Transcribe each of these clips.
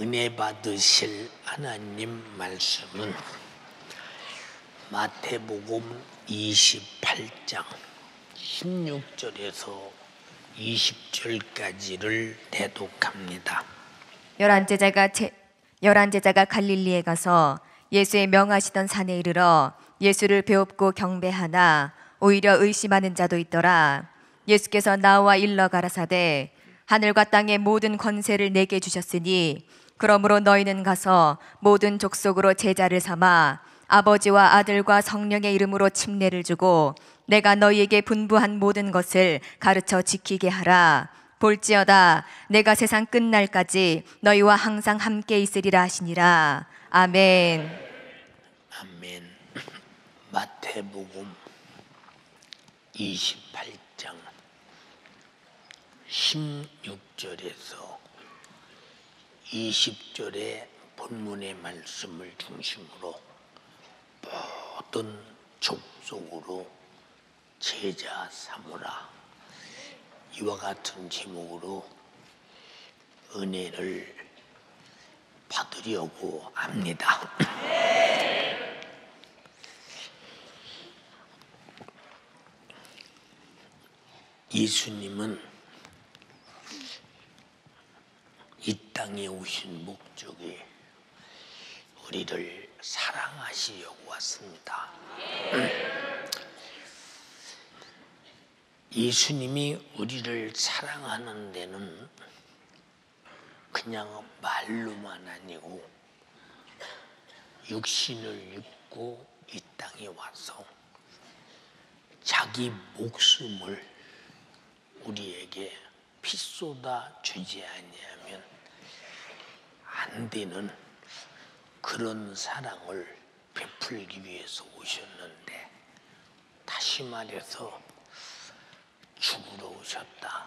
은혜 받으실 하나님 말씀은 마태복음 28장 16절에서 20절까지를 대독합니다. 열한 제자가 갈릴리에 가서 예수의 명하시던 산에 이르러 예수를 배옵고 경배하나 오히려 의심하는 자도 있더라. 예수께서 나와 일러 가라사대 하늘과 땅의 모든 권세를 내게 주셨으니 그러므로 너희는 가서 모든 족속으로 제자를 삼아 아버지와 아들과 성령의 이름으로 침례를 주고 내가 너희에게 분부한 모든 것을 가르쳐 지키게 하라. 볼지어다 내가 세상 끝날까지 너희와 항상 함께 있으리라 하시니라. 아멘. 아멘. 마태복음 28장 16절에서 20절의 본문의 말씀을 중심으로 모든 족속으로 제자 삼으라, 이와 같은 제목으로 은혜를 받으려고 합니다. 예수님은 이 땅에 오신 목적이 우리를 사랑하시려고 왔습니다. 예수님이 우리를 사랑하는 데는 그냥 말로만 아니고 육신을 입고 이 땅에 와서 자기 목숨을 우리에게 피 쏟아 주지 아니하면 안 되는 그런 사랑을 베풀기 위해서 오셨는데, 다시 말해서 죽으러 오셨다.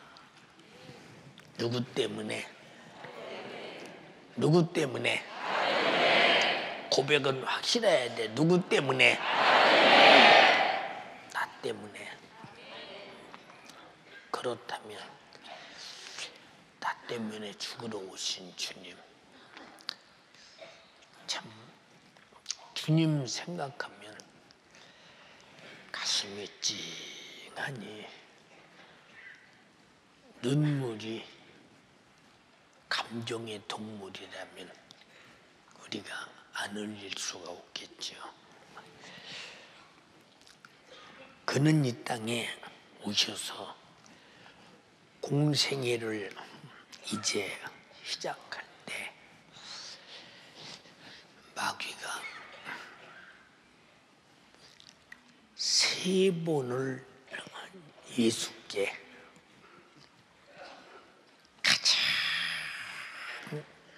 누구 때문에? 누구 때문에? 고백은 확실해야 돼. 누구 때문에? 나 때문에. 그렇다면 나 때문에 죽으러 오신 주님, 참 주님 생각하면 가슴이 찡하니 눈물이 감정의 동물이라면 우리가 안 흘릴 수가 없겠죠. 그는 이 땅에 오셔서 공생애를 이제 시작할 때 마귀가 세 번을 예수께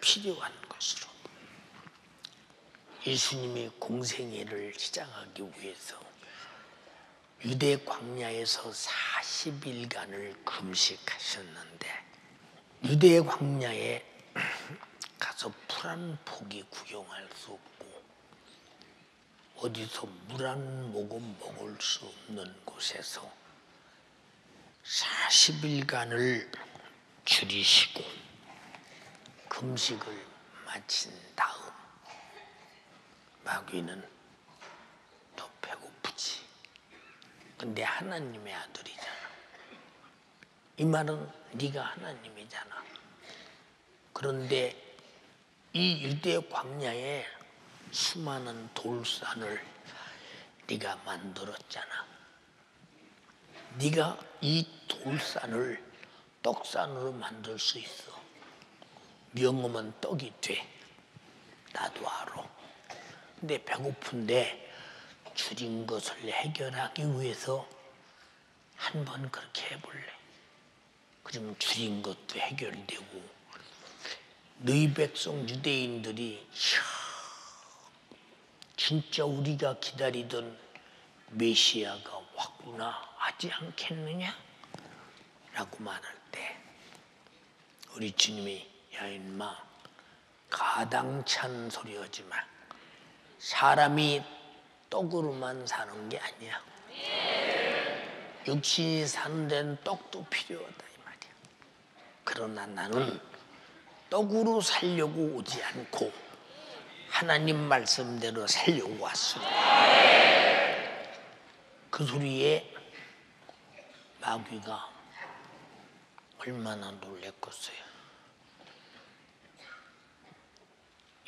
필요한 것으로, 예수님이 공생애를 시작하기 위해서 유대 광야에서 40일간을 금식하셨는데, 유대 광야에 가서 풀 한 포기 구경할 수 없고 어디서 물 한 모금 먹을 수 없는 곳에서 40일간을 줄이시고 금식을 마친 다음 마귀는 너 배고프지? 근데 하나님의 아들이잖아. 이 말은 네가 하나님이잖아. 그런데 이 유대 광야에 수많은 돌산을 네가 만들었잖아. 네가 이 돌산을 떡산으로 만들 수 있어. 명음은 떡이 돼. 나도 알아. 근데 배고픈데 줄인 것을 해결하기 위해서 한번 그렇게 해볼래. 그럼 줄인 것도 해결되고, 너희 백성 유대인들이 진짜 우리가 기다리던 메시아가 왔구나 하지 않겠느냐? 라고 말할 때 우리 주님이, 야 인마, 가당찬 소리 하지 마. 사람이 떡으로만 사는 게 아니야. 육신이 사는 데는 떡도 필요하다 이 말이야. 그러나 나는 떡으로 살려고 오지 않고 하나님 말씀대로 살려고 왔습니다. 그 소리에 마귀가 얼마나 놀랬겠어요.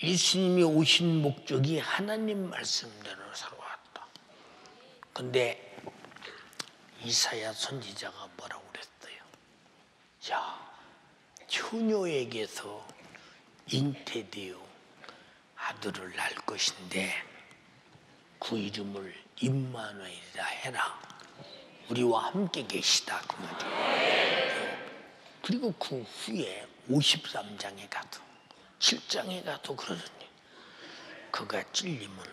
예수님이 오신 목적이 하나님 말씀대로 살아왔다. 근데 이사야 선지자가 뭐라고 그랬어요? 야, 처녀에게서 잉태되어 아들을 낳을 것인데 그 이름을 임마누엘이라 해라. 우리와 함께 계시다. 그 말이죠. 그리고 그 후에 53장에 가도 7장에 가도 그러더니 그가 찔림은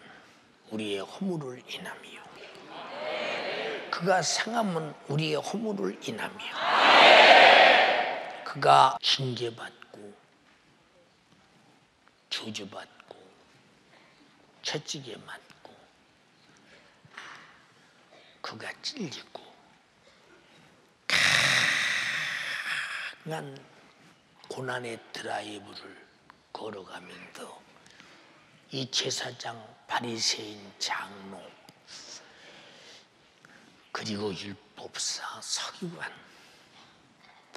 우리의 허물을 인함이요 그가 상함은 우리의 허물을 인함이요 그가 징계받고 저주받고 채찍에 맞고 그가 찔리고 강한 고난의 드라이브를 걸어가면서 이 제사장 바리새인 장로 그리고 율법사 서기관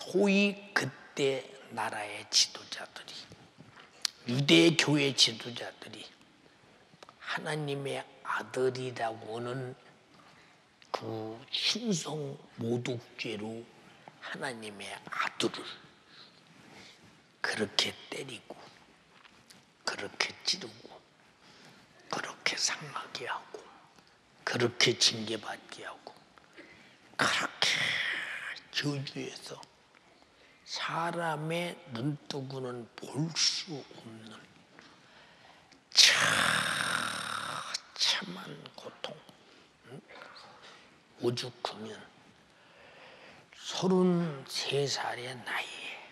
소위 그때 나라의 지도자들이 유대 교회 지도자들이 하나님의 아들이라고 하는 그 신성 모독죄로 하나님의 아들을 그렇게 때리고 그렇게 찌르고 그렇게 상하게 하고 그렇게 징계받게 하고 그렇게 저주해서 사람의 눈뜨고는 볼 수 없는 처참한 고통. 오죽하면 33살의 나이에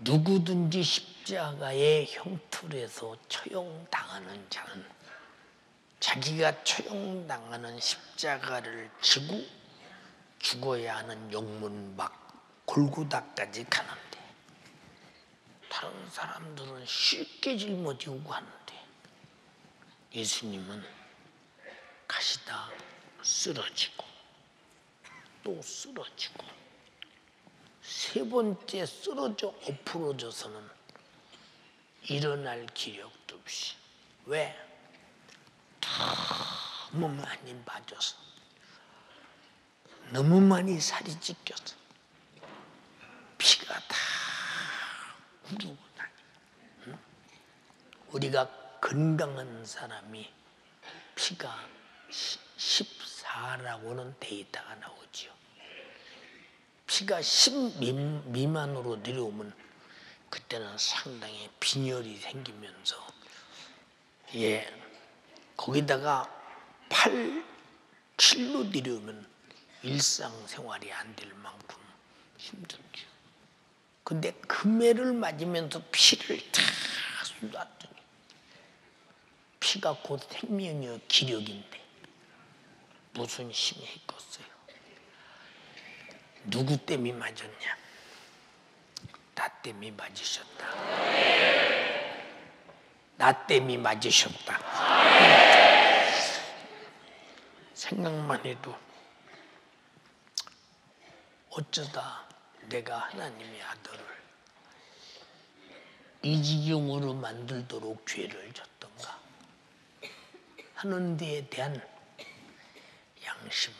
누구든지 십자가의 형틀에서 처형당하는 자는 자기가 처형당하는 십자가를 지고 죽어야 하는 영문 막 골고다까지 가는데 다른 사람들은 쉽게 짊어지고 가는데 예수님은 가시다 쓰러지고 또 쓰러지고 세 번째 쓰러져 엎어져서는 일어날 기력도 없이 왜? 너무 많이 맞아서 너무 많이 살이 찢겨서 피가 다 흐르고 나니 우리가 건강한 사람이 피가 14라고는 데이터가 나오지요. 피가 10 미만으로 내려오면 그때는 상당히 빈혈이 생기면서 거기다가 7로 내려오면 일상생활이 안 될 만큼 힘들죠. 근데 금해를 맞으면서 피를 다 쏟았더니 피가 곧 생명이요 기력인데 무슨 힘이 있겠어요? 누구 때문에 맞았냐? 나 때문에 맞으셨다. 나 때문에 맞으셨다. 생각만 해도 어쩌다 내가 하나님의 아들을 이 지경으로 만들도록 죄를 졌던가 하는 데에 대한 양심을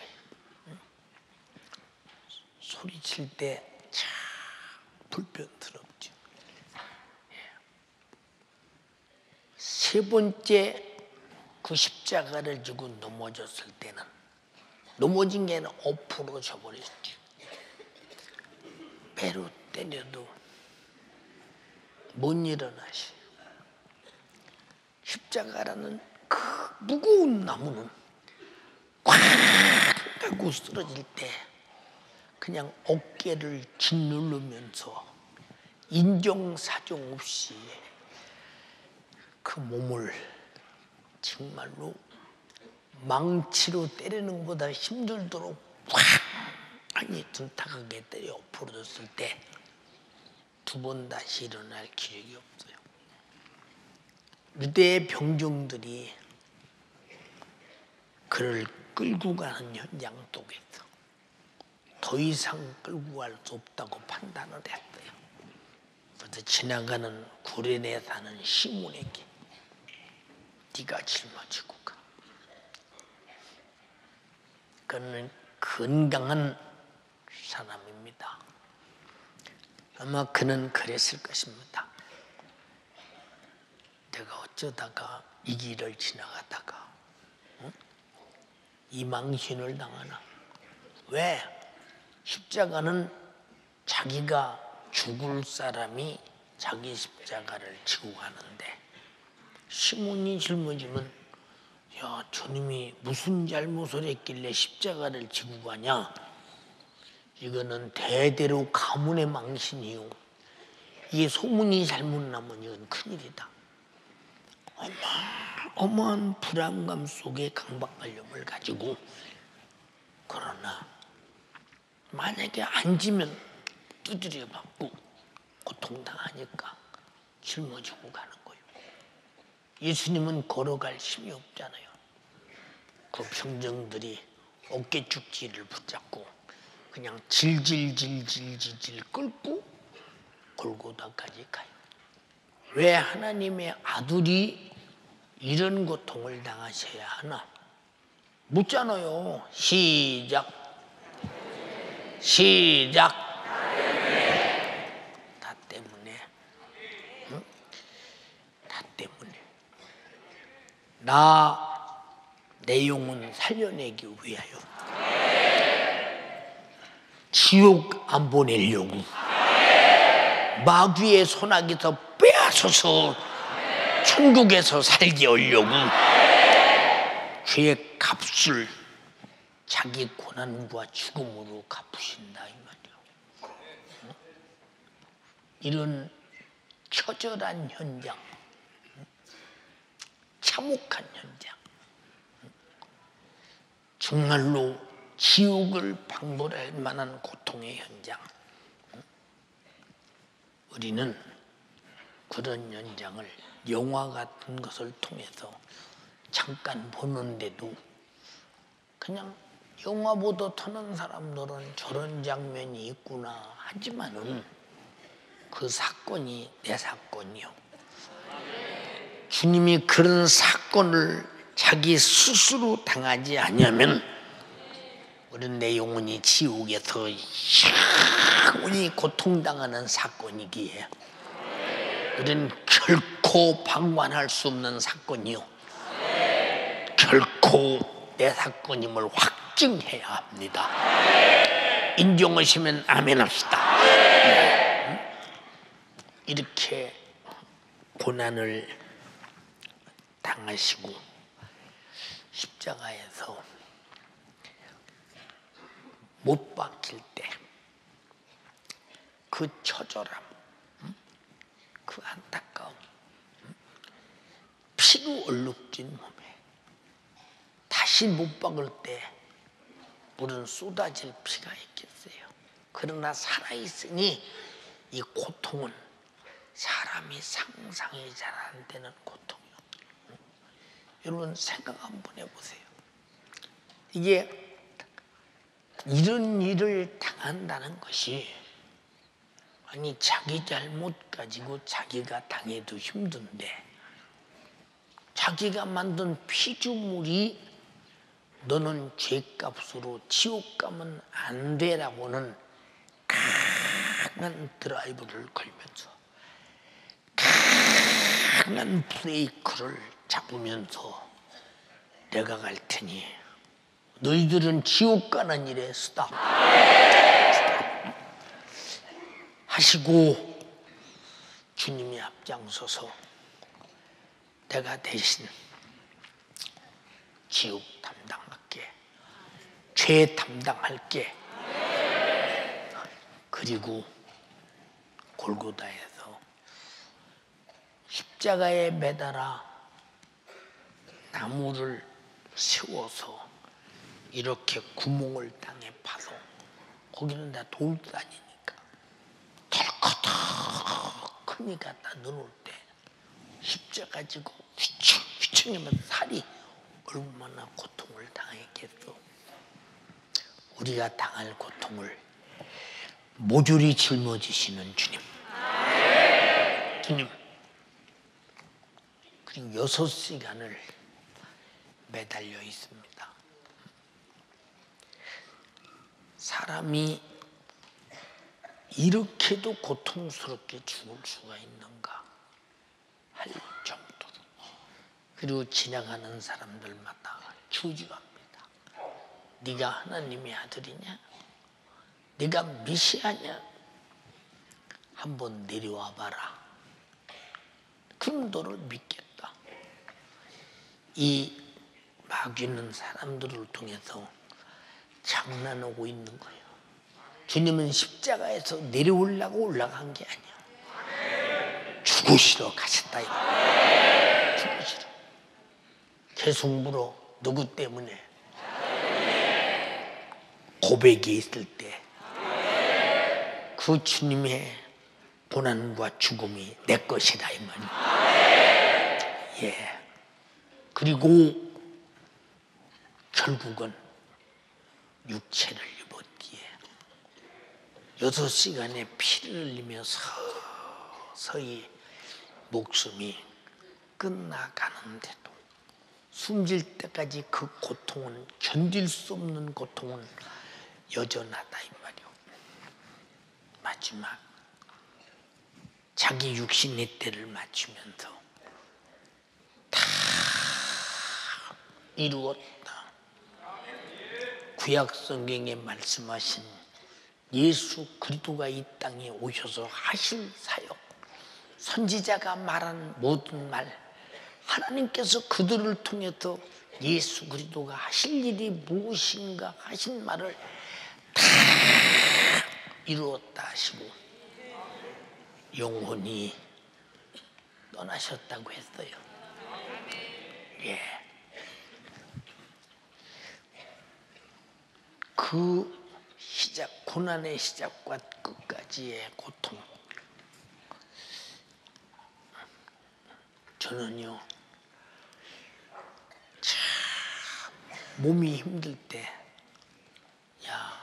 소리칠 때 참 불편스럽죠. 세 번째 그 십자가를 지고 넘어졌을 때는 넘어진 게 아니라 엎어져 버렸죠. 배로 때려도 못 일어나시. 십자가라는 그 무거운 나무는 꽉 하고 쓰러질 때 그냥 어깨를 짓누르면서 인정사정 없이 그 몸을 정말로 망치로 때리는 것보다 힘들도록 확 아니 둔탁하게 때려 엎어졌을 때 두 번 다시 일어날 기적이 없어요. 유대의 병정들이 그를 끌고 가는 현장 속에서 더 이상 끌고 갈 수 없다고 판단을 했어요. 그래서 지나가는 구레네 사는 시몬에게 네가 짊어지고 가. 그는 건강한 사람입니다. 아마 그는 그랬을 것입니다. 내가 어쩌다가 이 길을 지나가다가 이 망신을 당하나. 왜? 십자가는 자기가 죽을 사람이 자기 십자가를 지고 가는데 시몬이 짊어지면 야, 주님이 무슨 잘못을 했길래 십자가를 지고 가냐. 이거는 대대로 가문의 망신이요. 이게 소문이 잘못 나면 이건 큰일이다. 어마어마한 불안감 속에 강박관념을 가지고, 그러나 만약에 앉으면 두드려 맞고 고통당하니까 짊어지고 가는 거예요. 예수님은 걸어갈 힘이 없잖아요. 그 병정들이 어깨축지를 붙잡고 그냥 질질질질질질 끌고 골고다까지 가요. 왜 하나님의 아들이 이런 고통을 당하셔야 하나? 묻잖아요. 시작. 다 때문에. 응? 다 때문에. 내 영혼 살려내기 위하여. 지옥 안 보내려고. 마귀의 손아귀에서 빼앗아서 천국에서 살게 하려고. 네. 죄의 값을 자기 고난과 죽음으로 갚으신다 이 말이야. 응? 이런 처절한 현장, 응? 참혹한 현장, 응? 정말로 지옥을 방불할 만한 고통의 현장. 응? 우리는 그런 현장을 영화 같은 것을 통해서 잠깐 보는데도 그냥 영화보다 터는 사람들은 저런 장면이 있구나 하지만은 그 사건이 내 사건이요. 주님이 그런 사건을 자기 스스로 당하지 않으면 우리는 내 영혼이 지옥에서 영원히 고통당하는 사건이기에 우리는 결코 방관할 수 없는 사건이요. 네. 결코 내 사건임을 확증해야 합니다. 네. 인정하시면 아멘합시다. 네. 네. 이렇게 고난을 당하시고 십자가에서 못 박힐 때 그 처절함, 그 안타까움, 피로 얼룩진 몸에 다시 못 박을 때 물은 쏟아질 피가 있겠어요. 그러나 살아있으니 이 고통은 사람이 상상이 잘 안 되는 고통이요. 여러분 생각 한번 해보세요. 이게 이런 일을 당한다는 것이 아니 자기 잘못 가지고 자기가 당해도 힘든데 자기가 만든 피조물이 너는 죄값으로 지옥 가면 안 되라고는 강한 드라이브를 걸면서 강한 브레이크를 잡으면서 내가 갈 테니 너희들은 지옥 가는 일에 스탑 하시고 주님이 앞장서서 내가 대신 지옥 담당할게, 죄 담당할게. 그리고 골고다에서 십자가에 매달아 나무를 세워서 이렇게 구멍을 땅에 파서 거기는 다 돌산이니 털커덕 손이 갖다 넣을 때 휘저가지고 휘청이면 살이 얼마나 고통을 당했겠소. 우리가 당할 고통을 모조리 짊어지시는 주님. 네. 주님, 그리고 6시간을 매달려 있습니다. 사람이 이렇게도 고통스럽게 죽을 수가 있는가 할 정도로. 그리고 지나가는 사람들마다 주저합니다. 네가 하나님의 아들이냐? 네가 미시아냐? 한번 내려와봐라. 그럼 너를 믿겠다. 이 마귀는 사람들을 통해서 장난하고 있는 거예요. 주님은 십자가에서 내려오려고 올라간 게 아니야. 죽으시러 가셨다 이거. 죽으시러. 계승부로 누구 때문에? 고백이 있을 때 그 주님의 고난과 죽음이 내 것이다 이 말이야. 예. 그리고 결국은 육체를 입었기에 6시간의 피를 흘리며 서서히 목숨이 끝나가는데도 숨질 때까지 그 고통은, 견딜 수 없는 고통은 여전하다 이 말이오. 마지막 자기 육신의 때를 맞추면서 다 이루었다. 구약 성경에 말씀하신 예수 그리스도가 이 땅에 오셔서 하신 사역, 선지자가 말한 모든 말, 하나님께서 그들을 통해서 예수 그리스도가 하실 일이 무엇인가 하신 말을 다 이루었다 하시고 영혼이 떠나셨다고 했어요. 예. 그 시작, 고난의 시작과 끝까지의 고통. 저는요, 참 몸이 힘들 때, 야,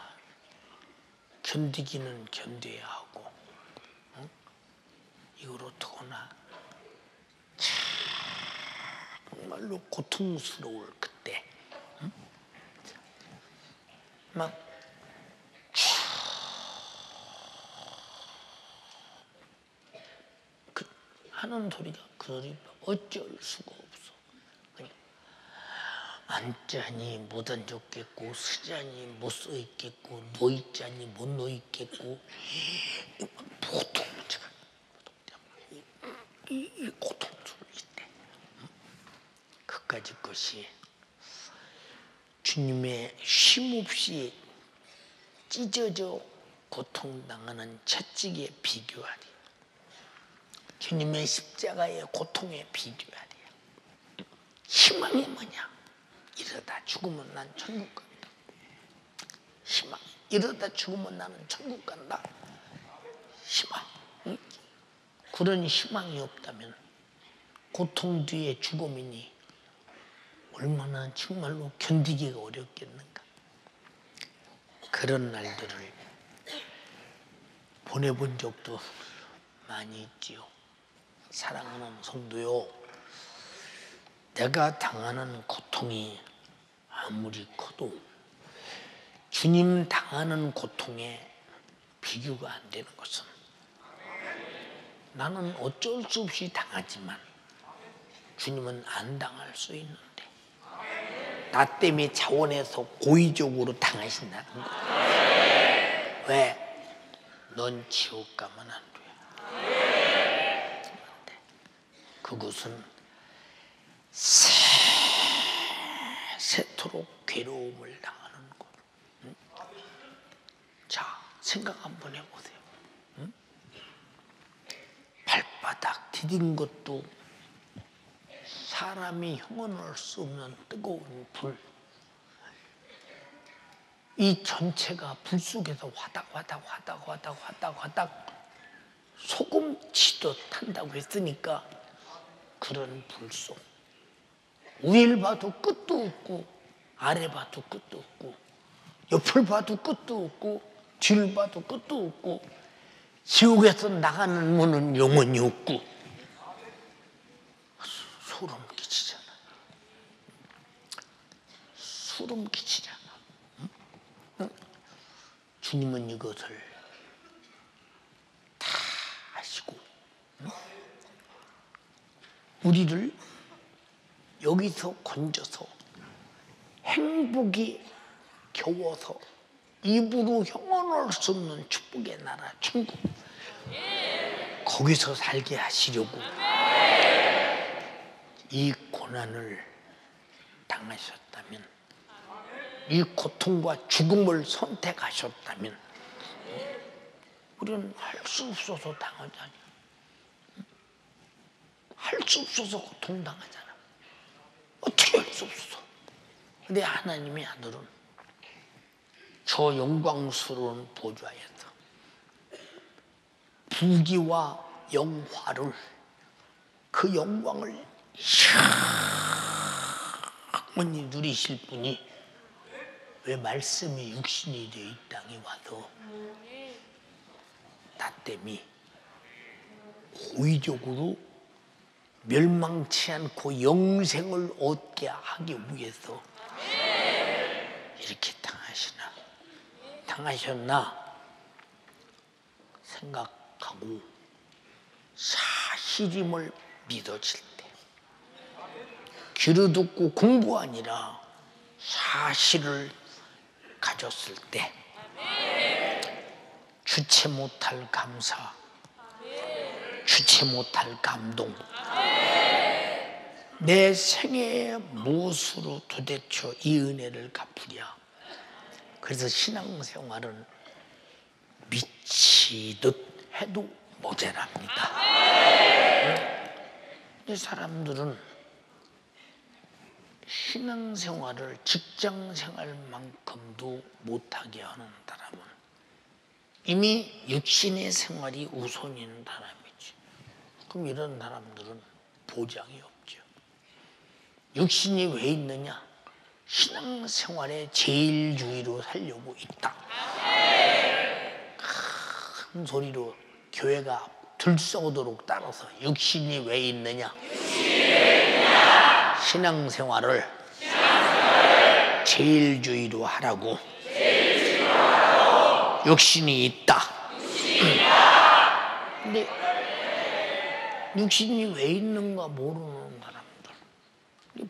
견디기는 견뎌야 하고, 응? 이걸 어떡하나. 정말로 고통스러울 그때, 응? 막 그 하는 소리가 그 소리. 어쩔 수가 없어. 그냥 앉자니 못 앉았겠고, 쓰자니 못 써있겠고, 누워있자니 못 누워있겠고, 보통 문제가 이 고통스러울 때 그까짓 것이 주님의 쉼없이 찢어져 고통당하는 채찍에 비교하리. 주님의 십자가의 고통에 비교하리야. 희망이 뭐냐? 이러다 죽으면 난 천국 간다. 희망. 이러다 죽으면 나는 천국 간다. 희망. 응? 그런 희망이 없다면 고통 뒤에 죽음이니 얼마나 정말로 견디기가 어렵겠는가. 그런 날들을 보내본 적도 많이 있지요. 사랑하는 성도요, 내가 당하는 고통이 아무리 커도 주님 당하는 고통에 비교가 안 되는 것은, 나는 어쩔 수 없이 당하지만 주님은 안 당할 수 있는데 나 때문에 자원해서 고의적으로 당하신다는 거예요. 왜? 넌 지옥 가면 안 돼. 그것은 세토록 괴로움을 당하는 것. 응? 자, 생각 한번 해보세요. 응? 발바닥 디딘 것도 사람이 형언할 수 없는 뜨거운 불. 이 전체가 불 속에서 화닥화닥 소금치도 탄다고 했으니까 그런 불속, 위를 봐도 끝도 없고 아래 봐도 끝도 없고 옆을 봐도 끝도 없고 뒤를 봐도 끝도 없고 지옥에서 나가는 문은 영원히 없고 소름 끼치잖아. 소름 끼치잖아. 응? 주님은 이것을 다 아시고 응? 우리를 여기서 건져서 행복이 겨워서 입으로 형언할 수 없는 축복의 나라 천국 거기서 살게 하시려고 이 고난을 당하셨다면, 이 고통과 죽음을 선택하셨다면 우리는 할 수 없어서 당하잖아. 할 수 없어서 고통당하잖아. 어떻게 할 수 없어. 근데 하나님의 아들은 저 영광스러운 보좌에서 부귀와 영화를, 그 영광을 영원히 누리실 분이 왜 말씀이 육신이 되어 이 땅에 와서 나 때문에 고의적으로 멸망치 않고 영생을 얻게 하기 위해서 이렇게 당하셨나 생각하고 사실임을 믿어질 때, 귀로 듣고 공부 아니라 사실을 가졌을 때 주체 못할 감사, 주체 못할 감동, 내 생애의 무엇으로 도대체 이 은혜를 갚으랴. 그래서 신앙생활은 미치듯 해도 모자랍니다. 근데 사람들은 신앙생활을 직장생활만큼도 못하게 하는 사람은 이미 육신의 생활이 우선인 사람이지. 그럼 이런 사람들은 보장이 없죠. 육신이 왜 있느냐? 신앙생활의 제일주의로 살려고 있다. 큰 소리로 교회가 들썩도록 따라서 육신이 왜 있느냐? 신앙생활을 제일주의로 하라고. 육신이 있다. 근데 육신이 왜 있는가 모르는 사람들.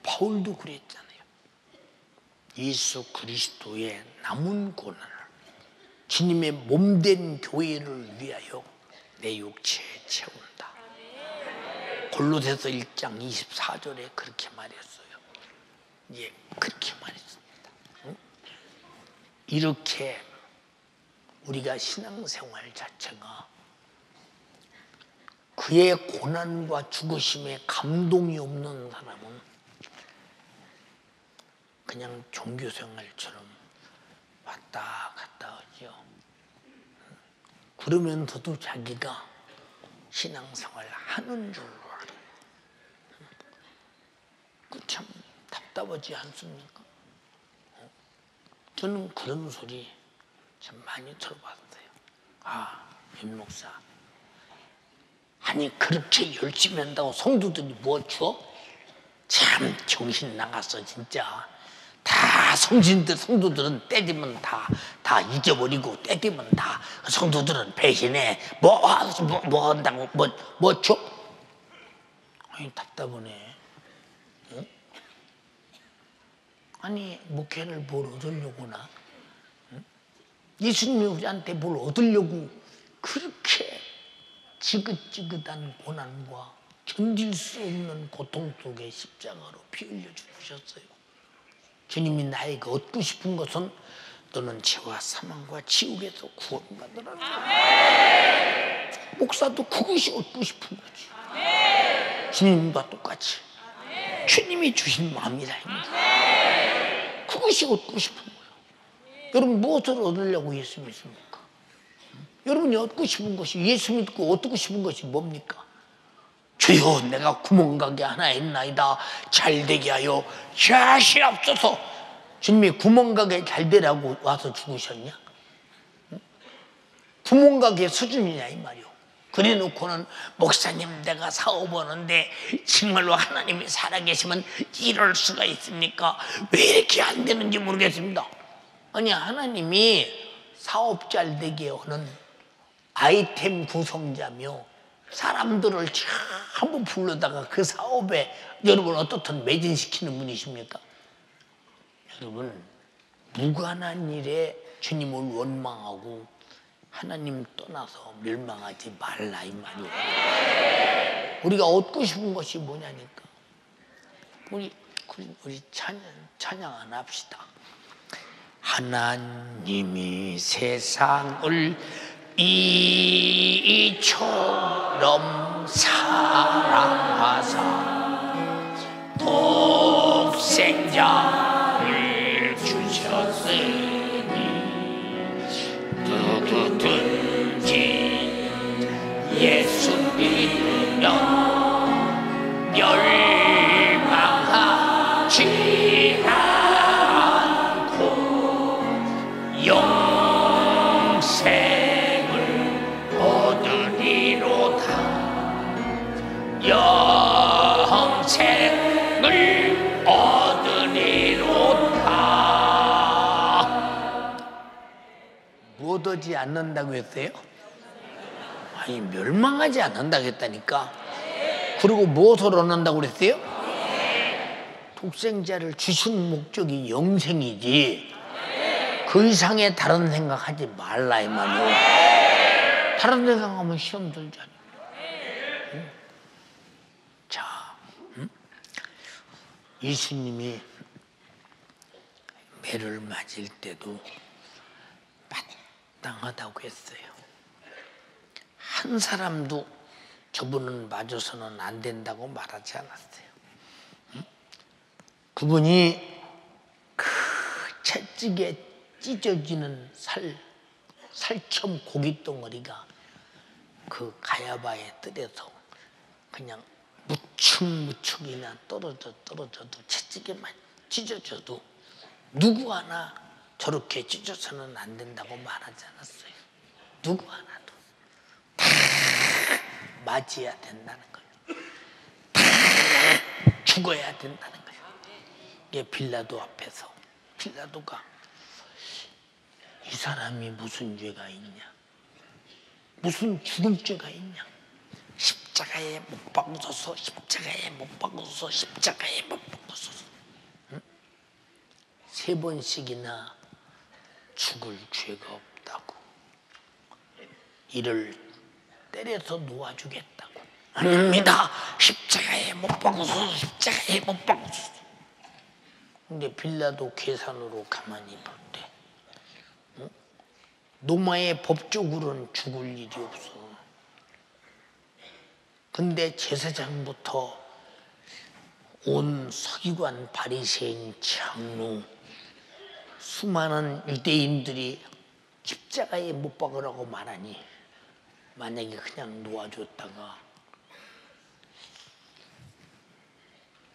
바울도 그랬잖아. 예수 그리스도의 남은 고난을 주님의 몸된 교회를 위하여 내 육체에 채운다. 골로새서 1장 24절에 그렇게 말했어요. 예, 그렇게 말했습니다. 응? 이렇게 우리가 신앙생활 자체가 그의 고난과 죽으심에 감동이 없는 사람은 그냥 종교생활처럼 왔다 갔다 하죠. 그러면서도 자기가 신앙생활 하는 줄로 알아요. 그 참 답답하지 않습니까? 저는 그런 소리 참 많이 들어봤어요. 아, 윤 목사, 아니 그렇게 열심히 한다고 성도들이 뭐 줘? 참 정신 나갔어 진짜. 다 성신들, 성도들은 때리면 다 잊어버리고, 때리면 다 성도들은 배신해. 뭐 한다고, 뭐 줘? 아니, 답답하네. 응? 아니, 목회를 뭘 얻으려고나? 응? 예수님이 우리한테 뭘 얻으려고 그렇게 지긋지긋한 고난과 견딜 수 없는 고통 속에 십자가로 피 흘려 죽으셨어요. 주님이 나에게 얻고 싶은 것은 너는 죄와 사망과 지옥에서 구원받으라는 거야. 목사도 그것이 얻고 싶은 거지. 아멘. 주님과 똑같이 아멘. 주님이 주신 마음이라. 아멘. 그것이 얻고 싶은 거야. 아멘. 여러분 무엇을 얻으려고 예수 믿습니까? 응? 여러분이 얻고 싶은 것이, 예수 믿고 얻고 싶은 것이 뭡니까? 주여, 내가 구멍가게 하나 했나이다. 잘되게 하여 주시옵소서. 주님이 구멍가게 잘되라고 와서 죽으셨냐? 구멍가게 수준이냐 이 말이오. 그래놓고는 목사님, 내가 사업하는데 정말로 하나님이 살아계시면 이럴 수가 있습니까? 왜 이렇게 안 되는지 모르겠습니다. 아니, 하나님이 사업 잘 되게 하는 아이템 구성자며 사람들을 전부 불러다가 그 사업에 여러분 어떻든 매진시키는 분이십니까? 여러분, 무관한 일에 주님을 원망하고 하나님 떠나서 멸망하지 말라 이 말이에요. 우리가 얻고 싶은 것이 뭐냐니까. 우리 찬양 안 합시다. 하나님이 세상을 이처럼 사랑하사 독생자를 주셨으니 누구든지 예수 믿으면 멸망하지 않고 영생 영생을 얻으리로다. 못 얻지 않는다고 했어요? 아니, 멸망하지 않는다고 했다니까. 그리고 무엇을 얻는다고 그랬어요? 독생자를 주신 목적이 영생이지 그 이상의 다른 생각하지 말라 이 말이에요. 다른 생각하면 시험 들잖아. 예수님이 매를 맞을 때도 마땅하다고 했어요. 한 사람도 저분은 맞아서는 안 된다고 말하지 않았어요. 그분이 그 채찍에 찢어지는 살점 고깃덩어리가 그 가야바의 뜰에서 그냥 무척무척이나 떨어져도 채찍에만 찢어져도 누구 하나 저렇게 찢어서는 안 된다고 말하지 않았어요. 누구 하나도. 다 맞아야 된다는 거예요. 다 죽어야 된다는 거예요. 이게 빌라도 앞에서 빌라도가 이 사람이 무슨 죄가 있냐, 무슨 죽을 죄가 있냐, 십자가에 못 박으소서, 십자가에 못 박으소서, 십자가에 못 박으소서. 응? 세 번씩이나 죽을 죄가 없다고, 이를 때려서 놓아주겠다고. 아닙니다, 십자가에 못 박으소서, 십자가에 못 박으소서. 근데 빌라도 계산으로 가만히 볼 때, 응? 로마의 법적으로는 죽을 일이 없어. 근데 제사장부터 온 서기관, 바리새인, 장로, 수많은 유대인들이 십자가에 못 박으라고 말하니, 만약에 그냥 놓아줬다가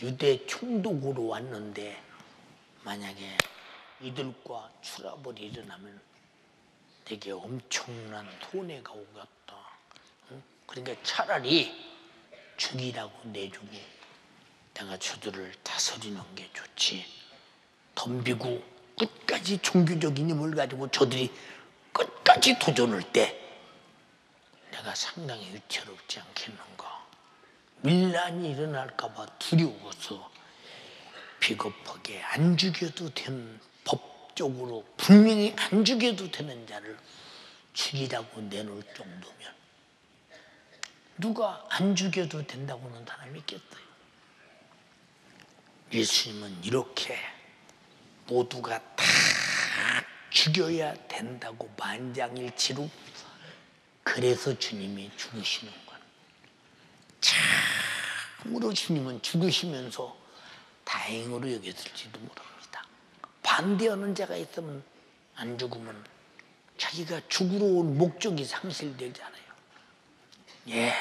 유대 총독으로 왔는데 만약에 이들과 추락이 일어나면 되게 엄청난 손해가 오겠다. 그러니까 차라리 죽이라고 내주고 내가 저들을 다스리는 게 좋지, 덤비고 끝까지 종교적인 힘을 가지고 저들이 끝까지 도전할 때 내가 상당히 위태롭지 않겠는가, 밀란이 일어날까 봐 두려워서 비겁하게 안 죽여도 되는, 법적으로 분명히 안 죽여도 되는 자를 죽이라고 내놓을 정도면 누가 안 죽여도 된다고 하는 사람이 있겠어요? 예수님은 이렇게 모두가 다 죽여야 된다고 만장일치로, 그래서 주님이 죽으시는 건, 참으로 주님은 죽으시면서 다행으로 여겼을지도 모릅니다. 반대하는 자가 있으면, 안 죽으면 자기가 죽으러 온 목적이 상실되잖아요. 예,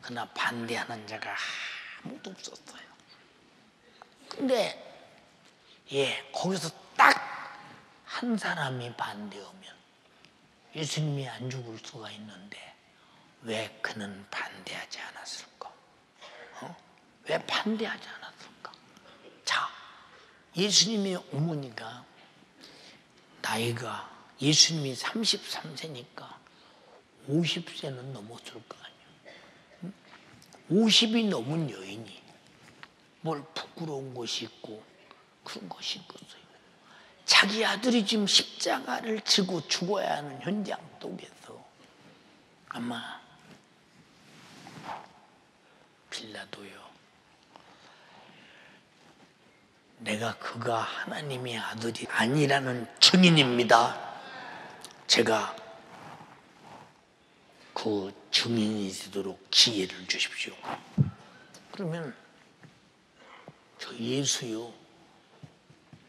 그러나 반대하는 자가 아무도 없었어요. 근데 예, 거기서 딱 한 사람이 반대하면 예수님이 안 죽을 수가 있는데 왜 그는 반대하지 않았을까? 왜 반대하지 않았을까? 자, 예수님의 어머니가 나이가 예수님이 33세니까 50세는 넘었을 거 아니에요. 50이 넘은 여인이 뭘 부끄러운 것이 있고 그런 것이 있겠어요. 자기 아들이 지금 십자가를 지고 죽어야 하는 현장 속에서 아마 빌라도요, 내가 그가 하나님의 아들이 아니라는 증인입니다. 제가 그 증인이 되도록 기회를 주십시오. 그러면 저 예수요,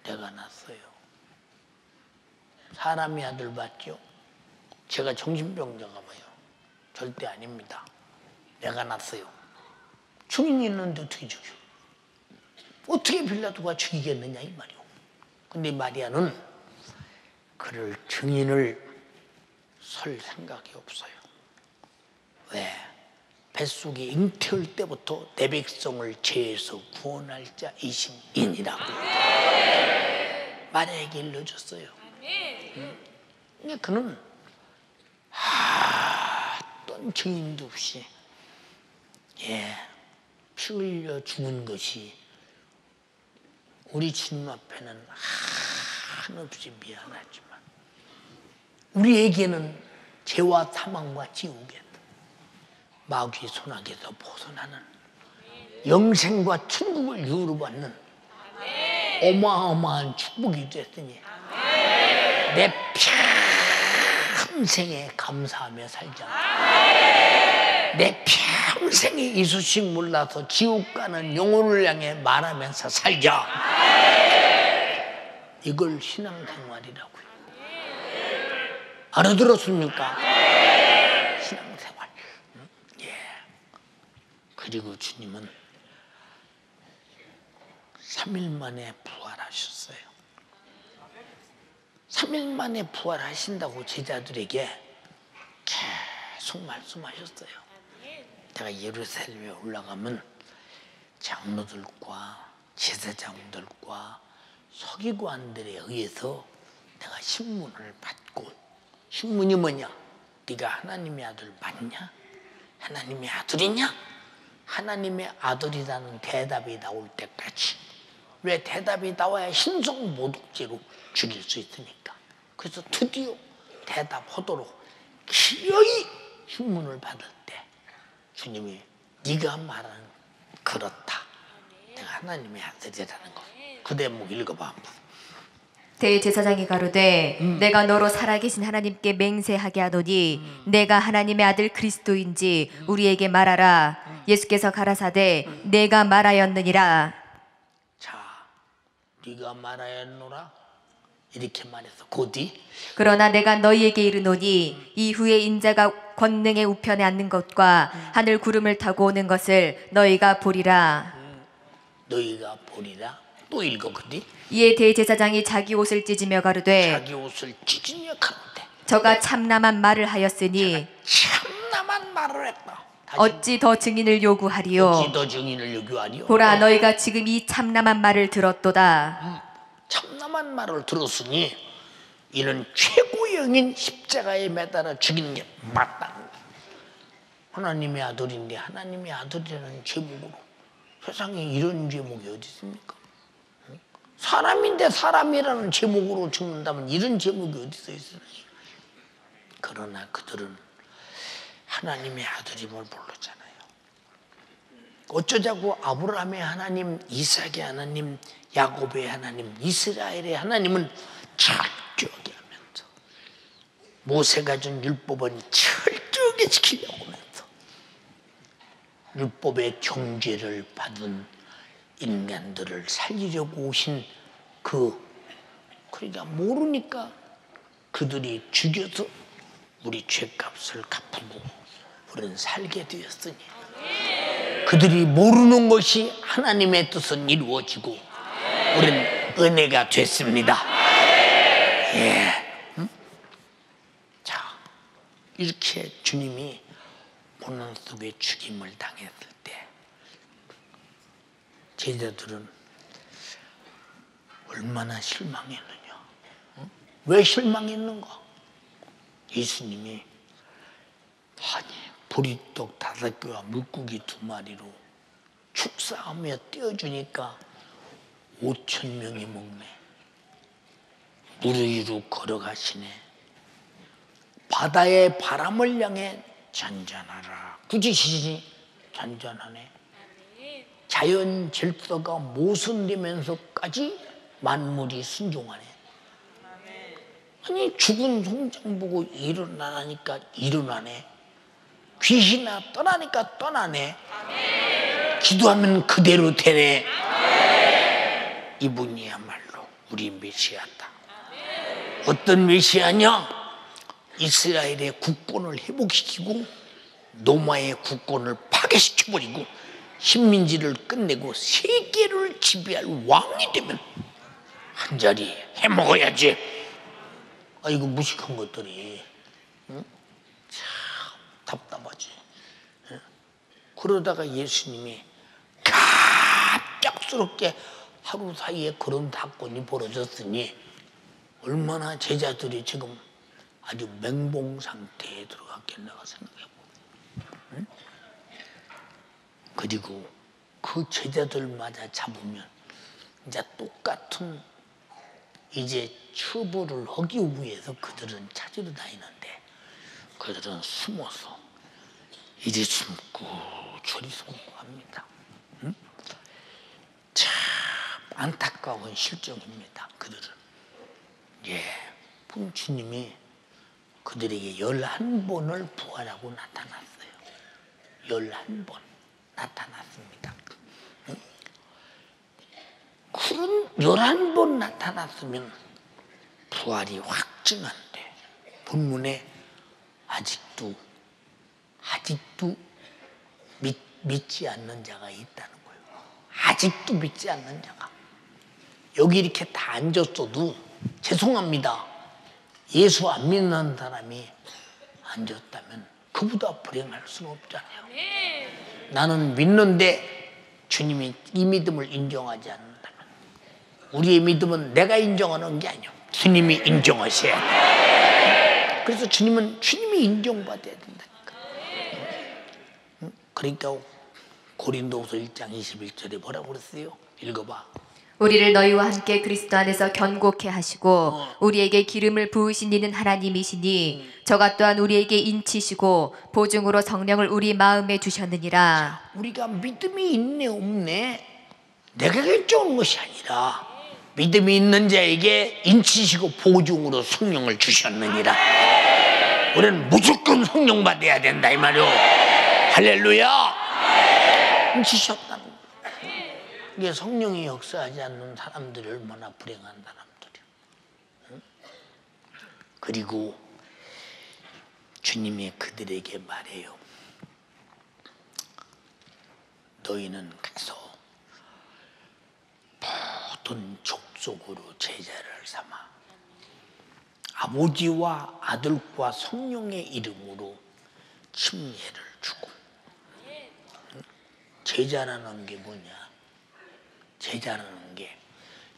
내가 낳았어요. 사람의 아들 맞죠? 제가 정신병자가 봐요. 절대 아닙니다. 내가 낳았어요. 증인이 있는데 어떻게 죽여? 어떻게 빌라도가 죽이겠느냐 이 말이오. 근데 마리아는 그를 증인을 설 생각이 없어요. 왜? 뱃속에 잉태할 때부터 내 백성을 죄에서 구원할 자이신 이니라고 마리아에게 일러줬어요. 근데 그는 어떤 증인도 없이 예, 피 흘려 죽은 것이 우리 주님 앞에는 한없이 미안하지만 우리에게는 죄와 사망과 지옥에 마귀 손아귀에서 벗어나는 영생과 천국을 유로 받는 어마어마한 축복이 됐으니 내 평생에 감사하며 살자. 내 평생에 이 소식 몰라서 지옥 가는 영혼을 향해 말하면서 살자. 이걸 신앙생활이라고요. 알아들었습니까? 신앙생활. 예. 그리고 주님은 3일 만에 부활하셨어요. 3일 만에 부활하신다고 제자들에게 계속 말씀하셨어요. 내가 예루살렘에 올라가면 장로들과 제사장들과 서기관들에 의해서 내가 신문을 받고, 신문이 뭐냐? 네가 하나님의 아들 맞냐? 하나님의 아들이냐? 하나님의 아들이라는 대답이 나올 때까지. 왜? 대답이 나와야 신성모독죄로 죽일 수 있으니까. 그래서 드디어 대답하도록 기어이 신문을 받을 때 주님이 네가 말한 그렇다. 내가 하나님의 아들이라는 거. 그 대목 읽어봐. 대제사장이 가로되 내가 너로 살아계신 하나님께 맹세하게 하노니 내가 하나님의 아들 그리스도인지 우리에게 말하라. 예수께서 가라사대 내가 말하였느니라. 자, 네가 말하였노라. 이렇게 말해서 곧이 그러나 내가 너희에게 이르노니 이후에 인자가 권능의 우편에 앉는 것과 하늘 구름을 타고 오는 것을 너희가 보리라. 너희가 보리라. 또 읽어. 근데 이에 대제사장이 자기 옷을 찢으며 가로되 자기 옷을 찢으며 가로되 저가 참람한 말을 하였으니 참람한 말을 했다. 어찌 더 증인을 요구하리요? 어찌 더 증인을 요구하리요? 보라, 너희가 지금 이 참람한 말을 들었도다. 참람한 말을 들었으니 이는 최고형인 십자가에 매달아 죽이는 게 맞다는 거야. 하나님의 아들인데 하나님의 아들이라는 제목으로 세상에 이런 제목이 어디 있습니까? 사람인데 사람이라는 제목으로 죽는다면 이런 제목이 어디서 있어요? 그러나 그들은 하나님의 아들임을 모르잖아요. 어쩌자고 아브라함의 하나님, 이삭의 하나님, 야곱의 하나님, 이스라엘의 하나님은 철저하게 하면서 모세가 준 율법은 철저하게 지키려고 하면서 율법의 정죄를 받은 인간들을 살리려고 오신 그러니까 모르니까 그들이 죽여서 우리 죄값을 갚고 우리는 살게 되었으니 그들이 모르는 것이 하나님의 뜻은 이루어지고 우리는 은혜가 됐습니다. 예. 응? 자, 이렇게 주님이 고난 속에 죽임을 당했을 때 제자들은 얼마나 실망했느냐. 응? 왜 실망했는가? 예수님이 아니 보리떡 5개와 물고기 2마리로 축사하며 떼어주니까 5,000명이 먹네. 물 위로 걸어가시네. 바다의 바람을 향해 잔잔하라. 굳이 잔잔하네. 자연 질서가 모순되면서까지 만물이 순종하네. 아니 죽은 송장 보고 일어나니까 일어나네. 귀신아 떠나니까 떠나네. 기도하면 그대로 되네. 이분이야말로 우리 메시아다. 어떤 메시아냐? 이스라엘의 국권을 회복시키고 로마의 국권을 파괴시켜버리고 식민지를 끝내고 세계를 지배할 왕이 되면 한 자리 해먹어야지. 아 이거 무식한 것들이 응? 참 답답하지. 응? 그러다가 예수님이 갑작스럽게 하루 사이에 그런 사건이 벌어졌으니 얼마나 제자들이 지금 아주 멘붕 상태에 들어갔겠나가 생각해보고. 응? 그리고 그 제자들마저 잡으면 이제 똑같은 이제 처벌을 하기 위해서 그들은 찾으러 다니는데 그들은 숨어서 이리 숨고 저리 숨고 합니다. 응? 참 안타까운 실정입니다. 그들은. 예, 주님이 그들에게 11번을 부활하고 나타났어요. 11번 나타났습니다. 응? 그런 11번 나타났으면 부활이 확증한데 본문에 아직도 믿지 않는 자가 있다는 거예요. 아직도 믿지 않는 자가. 여기 이렇게 다 앉았어도 죄송합니다. 예수 안 믿는 사람이 앉았다면 그보다 불행할 수는 없잖아요. 네. 나는 믿는데 주님이 이 믿음을 인정하지 않는다면 우리의 믿음은 내가 인정하는 게 아니에요. 주님이 인정하셔야 돼요. 네. 그래서 주님은 주님이 인정받아야 된다니까. 네. 그러니까 고린도후서 1장 21절에 뭐라고 그랬어요? 읽어봐. 우리를 너희와 함께 그리스도 안에서 견고케 하시고 우리에게 기름을 부으신 이는 하나님이시니 저가 또한 우리에게 인치시고 보증으로 성령을 우리 마음에 주셨느니라. 자, 우리가 믿음이 있네 없네 내가 결정한 것이 아니라 믿음이 있는 자에게 인치시고 보증으로 성령을 주셨느니라. 우리는 무조건 성령 받아야 된다 이 말이오. 할렐루야. 인치셨다는 거예요. 이게 성령이 역사하지 않는 사람들이 얼마나 불행한 사람들이에요. 응? 그리고 주님이 그들에게 말해요. 너희는 가서 모든 족속으로 제자를 삼아 아버지와 아들과 성령의 이름으로 침례를 주고. 응? 제자라는 게 뭐냐? 제자라는 게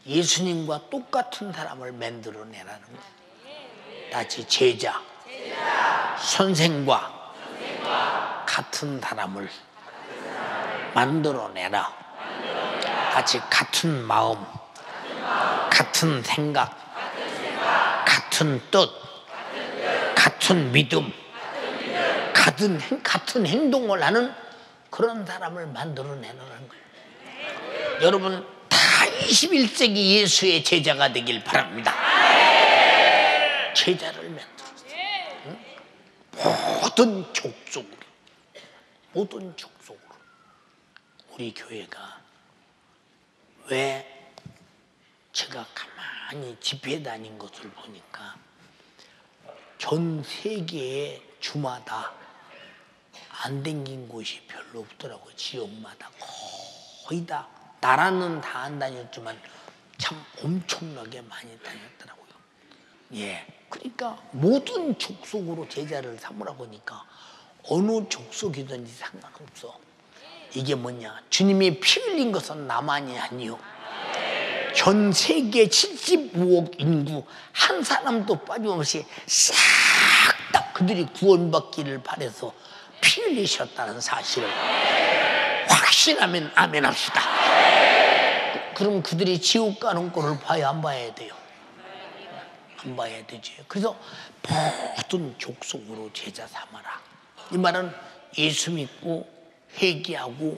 예수님과 똑같은 사람을 만들어내라는 거예요. 다시 제자. 선생과 같은 사람을 만들어내라. 다시 같은 마음 같은 생각 같은 뜻 같은 믿음 같은 행동을 하는 그런 사람을 만들어내라는 거예요. 여러분 다 21세기 예수의 제자가 되길 바랍니다. 제자를 만들었어요. 응? 모든 족속으로 우리 교회가 왜 제가 가만히 집회 다닌 것을 보니까 전 세계의 주마다 안 댕긴 곳이 별로 없더라고요. 지역마다 거의 다 나라는 다 안 다녔지만 참 엄청나게 많이 다녔더라고요. 예, 그러니까 모든 족속으로 제자를 삼으라고 하니까 어느 족속이든지 상관없어. 이게 뭐냐, 주님이 피 흘린 것은 나만이 아니요 전 세계 75억 인구 한 사람도 빠짐없이 싹 다 그들이 구원받기를 바라서 피 흘리셨다는 사실을 확신하면 아멘합시다. 그럼 그들이 지옥 가는 꼴을 봐야 안 봐야 돼요? 안 봐야 되지. 그래서 모든 족속으로 제자 삼아라. 이 말은 예수 믿고 회개하고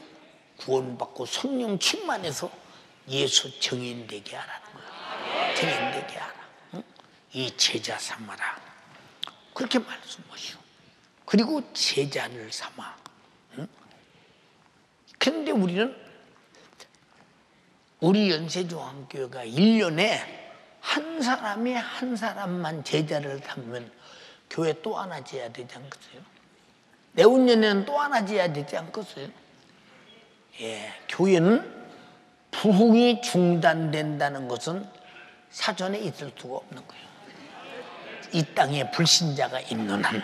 구원받고 성령 충만해서 예수 증인되게 하라는 거예요. 증인되게 하라. 응? 이 제자 삼아라. 그렇게 말씀하시오. 그리고 제자를 삼아. 응? 그런데 우리는 우리 연세중앙교회가 1년에 한 사람이 한 사람만 제자를 삼으면 교회 또 하나 지어야 되지 않겠어요? 내후년에는 또 하나 지어야 되지 않겠어요? 예, 교회는 부흥이 중단된다는 것은 사전에 있을 수가 없는 거예요. 이 땅에 불신자가 있는 한.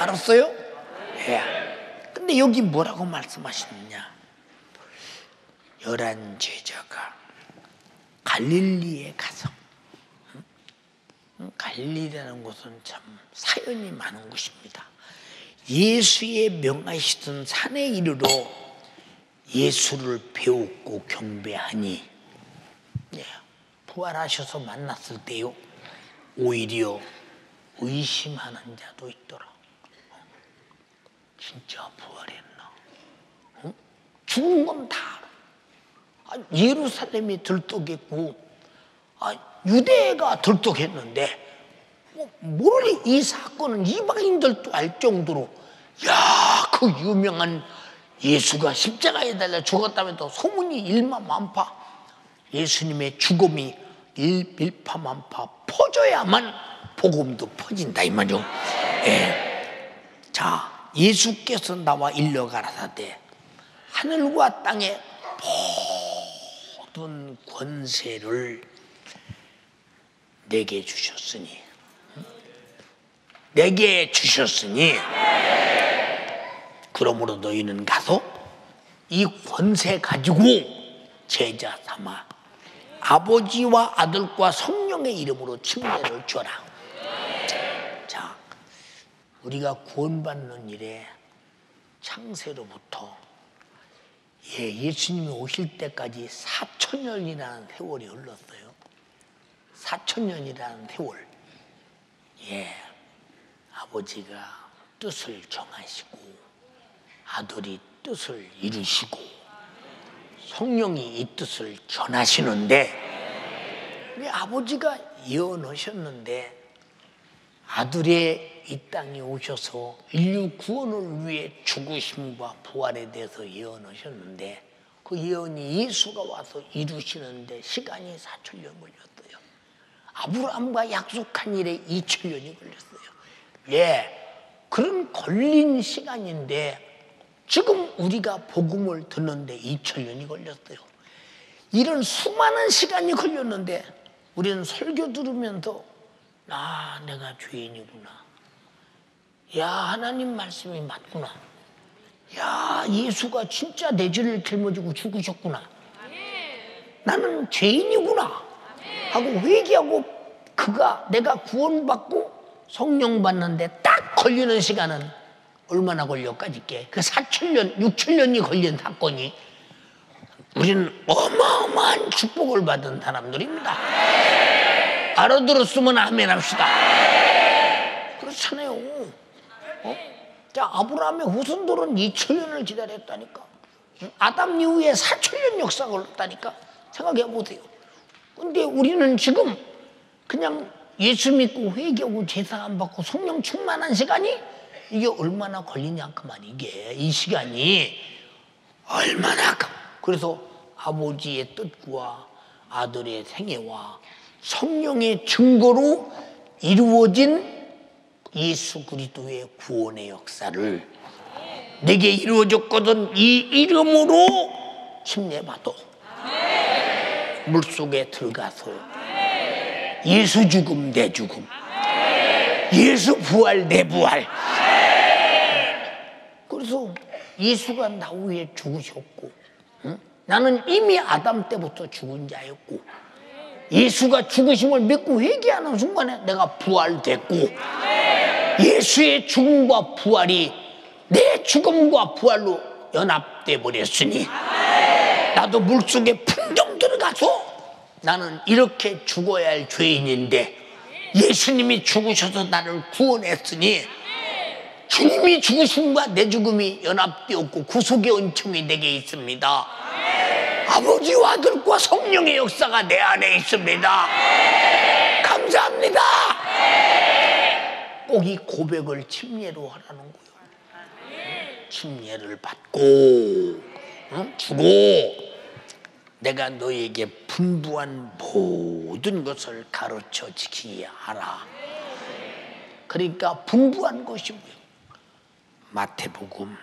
알았어요? 예. 근데 여기 뭐라고 말씀하시느냐? 11 제자가 갈릴리에 가서, 갈릴리라는 곳은 참 사연이 많은 곳입니다. 예수의 명하시던 산에 이르러 예수를 배웠고 경배하니, 예, 부활하셔서 만났을 때요 오히려 의심하는 자도 있더라. 진짜 부활했나? 응? 죽은 건 다 알아. 아, 예루살렘이 들떠겠고, 아, 유대가 들떠겠는데, 모르니 이 사건은 이방인들도 알 정도로, 야, 그 유명한 예수가 십자가에 달려 죽었다면서 소문이 일마만파, 예수님의 죽음이 일파만파 퍼져야만 복음도 퍼진다 이 말이죠. 예. 자, 예수께서 나와 일러가라사대 하늘과 땅에 모든 권세를 내게 주셨으니, 내게 주셨으니, 그러므로 너희는 가서 이 권세 가지고 제자 삼아 아버지와 아들과 성령의 이름으로 침례를 줘라. 자, 우리가 구원받는 일에 창세로부터 예, 예수님이 오실 때까지 4000년이라는 세월이 흘렀어요. 4000년이라는 세월. 예, 아버지가 뜻을 정하시고 아들이 뜻을 이루시고 성령이 이 뜻을 전하시는데, 우리 아버지가 예언하셨는데 아들의 이 땅에 오셔서 인류 구원을 위해 죽으심과 부활에 대해서 예언하셨는데 그 예언이 예수가 와서 이루시는데 시간이 4000년 걸렸어요. 아브라함과 약속한 일에 2000년이 걸렸어요. 예, 그런 걸린 시간인데 지금 우리가 복음을 듣는데 2000년이 걸렸어요. 이런 수많은 시간이 걸렸는데 우리는 설교 들으면서 아, 내가 죄인이구나. 야, 하나님 말씀이 맞구나. 야, 예수가 진짜 내 죄를 짊어지고 죽으셨구나. 나는 죄인이구나 하고 회개하고 그가 내가 구원받고 성령 받는데 딱 걸리는 시간은 얼마나 걸렸까지께 그 4000년, 6000년이 걸린 사건이 우리는 어마어마한 축복을 받은 사람들입니다. 네. 알아들었으면 아멘합시다. 네. 그렇잖아요. 어? 자, 아브라함의 후손들은 2000년을 기다렸다니까. 아담 이후에 4000년 역사가 걸렸다니까. 생각해 보세요. 근데 우리는 지금 그냥 예수 믿고 회개하고 제사 안 받고 성령 충만한 시간이 이게 얼마나 걸리냐 그 말이에요. 이게 이 시간이 얼마나. 그래서 아버지의 뜻과 아들의 생애와 성령의 증거로 이루어진 예수 그리스도의 구원의 역사를 내게 이루어졌거든 이 이름으로 침례받아 물속에 들어가서 예수 죽음 내 죽음 예수 부활 내 부활 그래서 예수가 나 위해 죽으셨고 응? 나는 이미 아담 때부터 죽은 자였고 예수가 죽으심을 믿고 회개하는 순간에 내가 부활됐고 예수의 죽음과 부활이 내 죽음과 부활로 연합돼 버렸으니 나도 물속에 풍덩 들어가서 나는 이렇게 죽어야 할 죄인인데 예수님이 죽으셔서 나를 구원했으니 주님이 죽으심과 내 죽음이 연합되었고 구속의 은총이 내게 있습니다. 아버지와 아들과 성령의 역사가 내 안에 있습니다. 감사합니다. 꼭 이 고백을 침례로 하라는 거예요. 침례를 받고 응? 주고 내가 너에게 분부한 모든 것을 가르쳐 지키게 하라. 그러니까 분부한 것이 뭐예요? 마태복음,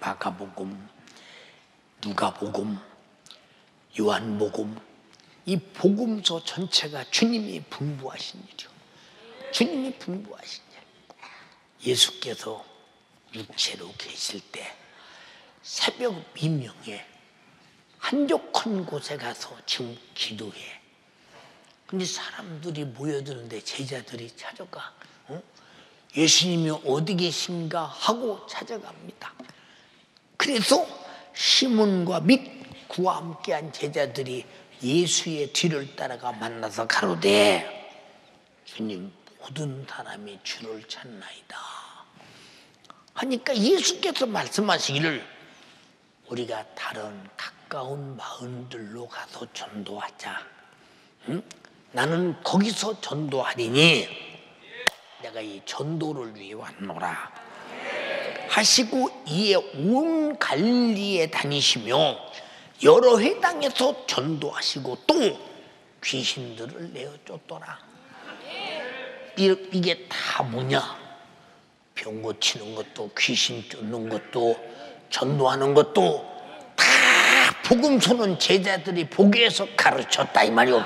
마가복음, 누가복음, 요한복음 이 복음서 전체가 주님이 분부하신 일이요. 주님이 분부하신 일. 예수께서 육체로 계실 때 새벽 미명에 한적한 곳에 가서 지금 기도해. 근데 사람들이 모여드는데 제자들이 찾아가. 어? 예수님이 어디 계신가 하고 찾아갑니다. 그래서 시몬과 믿구와 함께한 제자들이 예수의 뒤를 따라가 만나서 가로되 주님 모든 사람이 주를 찾나이다 하니까 예수께서 말씀하시기를 우리가 다른 가까운 마을들로 가서 전도하자 응? 나는 거기서 전도하리니 내가 이 전도를 위해 왔노라 하시고 이에 온 갈릴리에 다니시며 여러 회당에서 전도하시고 또 귀신들을 내어쫓더라. 이게 다 뭐냐? 병 고치는 것도 귀신 쫓는 것도 전도하는 것도 다 복음서는 제자들이 보기 위해서 가르쳤다 이 말이오.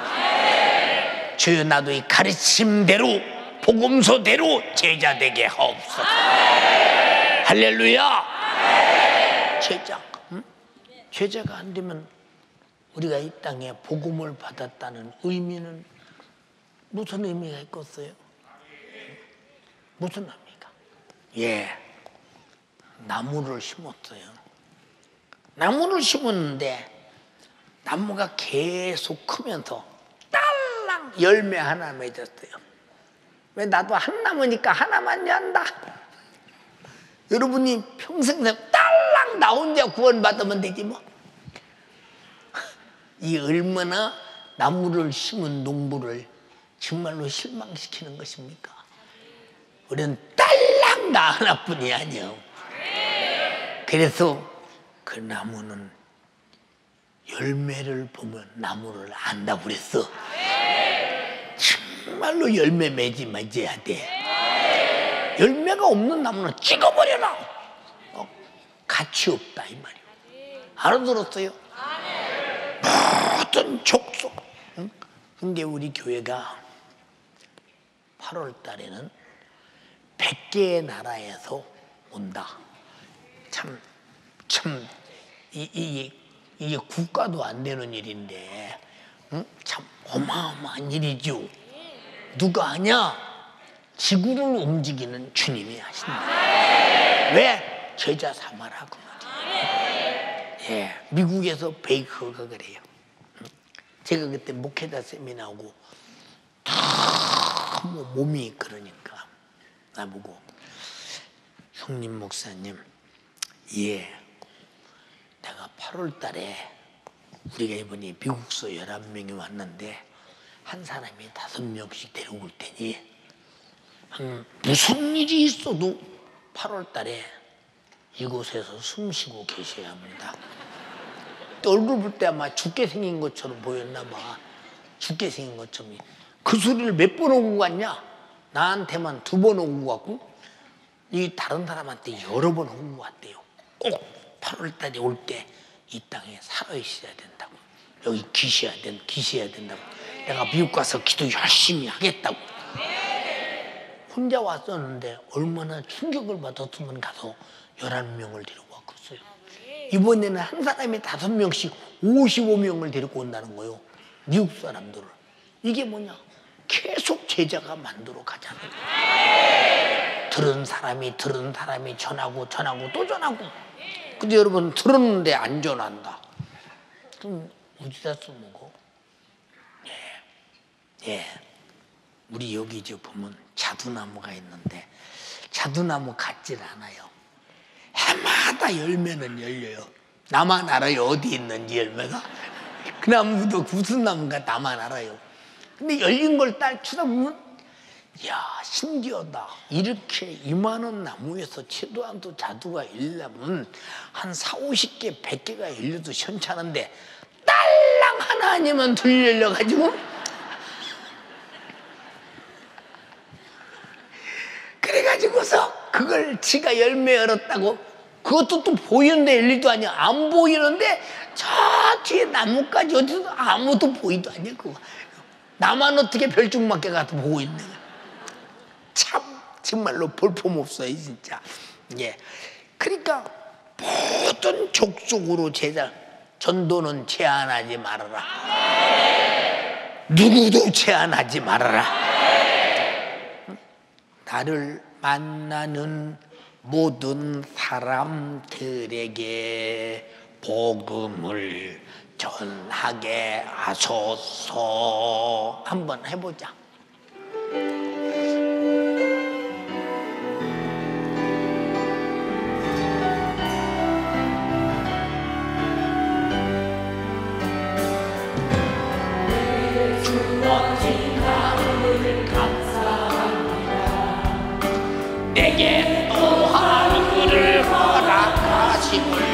주여 나도 이 가르침대로 복음서대로 제자 되게 하옵소서. 할렐루야! 네. 제자, 응? 네. 제자가 안 되면 우리가 이 땅에 복음을 받았다는 의미는 무슨 의미가 있겠어요? 무슨 의미가? 예, 나무를 심었어요. 나무를 심었는데 나무가 계속 크면서 딸랑 열매 하나 맺었어요. 왜 나도 한 나무니까 하나만 연다. 여러분이 평생 딸랑 나 혼자 구원받으면 되지 뭐. 이 얼마나 나무를 심은 농부를 정말로 실망시키는 것입니까? 우리는 딸랑 나 하나뿐이 아니요. 그래서 그 나무는 열매를 보면 나무를 안다고 그랬어. 정말로 열매 맺지 말아야 돼. 열매가 없는 나무는 찍어버려라. 가치 없다 이 말이에요. 알아들었어요? 모든 족속. 응? 근데 우리 교회가 8월 달에는 100개의 나라에서 온다. 참 이게 국가도 안 되는 일인데 응? 참 어마어마한 일이죠. 누가 하냐? 지구를 움직이는 주님이 하신다. 아, 네. 왜? 제자 삼아라고 말이에요. 아, 네. 예, 미국에서 베이커가 그래요. 제가 그때 목회자 세미나하고 너무 몸이 그러니까 나보고 형님 목사님 예 내가 8월 달에 우리가 이번에 미국서 11명이 왔는데 한 사람이 5명씩 데려올 테니 무슨 일이 있어도 8월 달에 이곳에서 숨 쉬고 계셔야 합니다. 얼굴 볼 때 아마 죽게 생긴 것처럼 보였나 봐. 죽게 생긴 것처럼 그 소리를 몇 번 오고 갔냐? 나한테만 2번 오고 갔고 이 다른 사람한테 여러 번 오고 갔대요. 꼭 8월달에 올 때 이 땅에 살아있어야 된다고. 여기 기셔야 된다고. 내가 미국 가서 기도 열심히 하겠다고. 혼자 왔었는데 얼마나 충격을 받았으면 가서 11명을 데리고 왔겠어요. 이번에는 한 사람이 5명씩 55명을 데리고 온다는 거예요. 미국 사람들을. 이게 뭐냐? 계속 제자가 만들어 가자는 거예요. 들은 사람이 전하고 또 전하고. 근데 여러분 들었는데 안 전한다. 그럼 어디다 써먹어? 예. 우리 여기 이제 보면 자두나무가 있는데 자두나무 같질 않아요. 해마다 열매는 열려요. 나만 알아요. 어디 있는지 열매가. 그 나무도 무슨 나무인가 나만 알아요. 근데 열린 걸 딱 쳐다보면 야 신기하다. 이렇게 이만한 나무에서 최소한도 자두가 열려면 한 40, 50개, 100개가 열려도 시원찮은데 딸랑 하나 아니면 둘 열려가지고 그래가지고서 그걸 지가 열매 열었다고 그것도 또 보이는데 열리도 아니야. 안 보이는데 저 뒤에 나뭇가지 어디서 아무도 보이도 아니야. 그거 나만 어떻게 별중맞게 가서 보고 있는 거야. 참 정말로 볼품없어요 진짜. 예, 그러니까 모든 족속으로 제자 전도는 제한하지 말아라. 누구도 제한하지 말아라. 나를 만나는 모든 사람들에게 복음을 전하게 하소서. 한번 해보자. 내게 또 하루를 허락하심을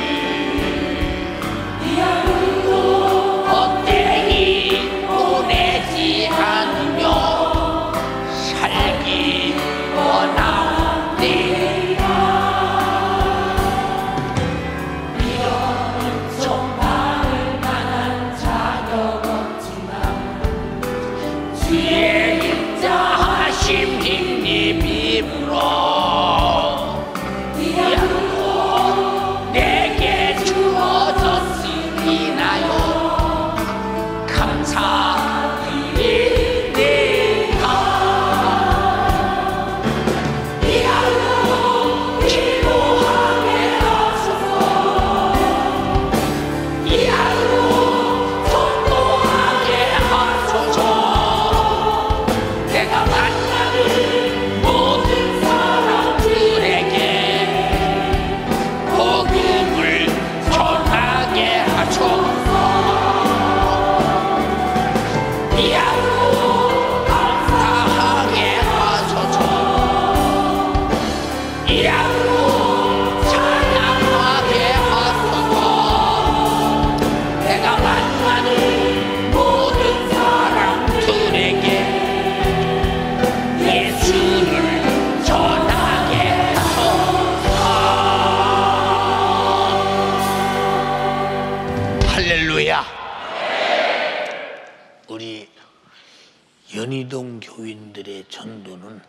연희동 교인들의 전도는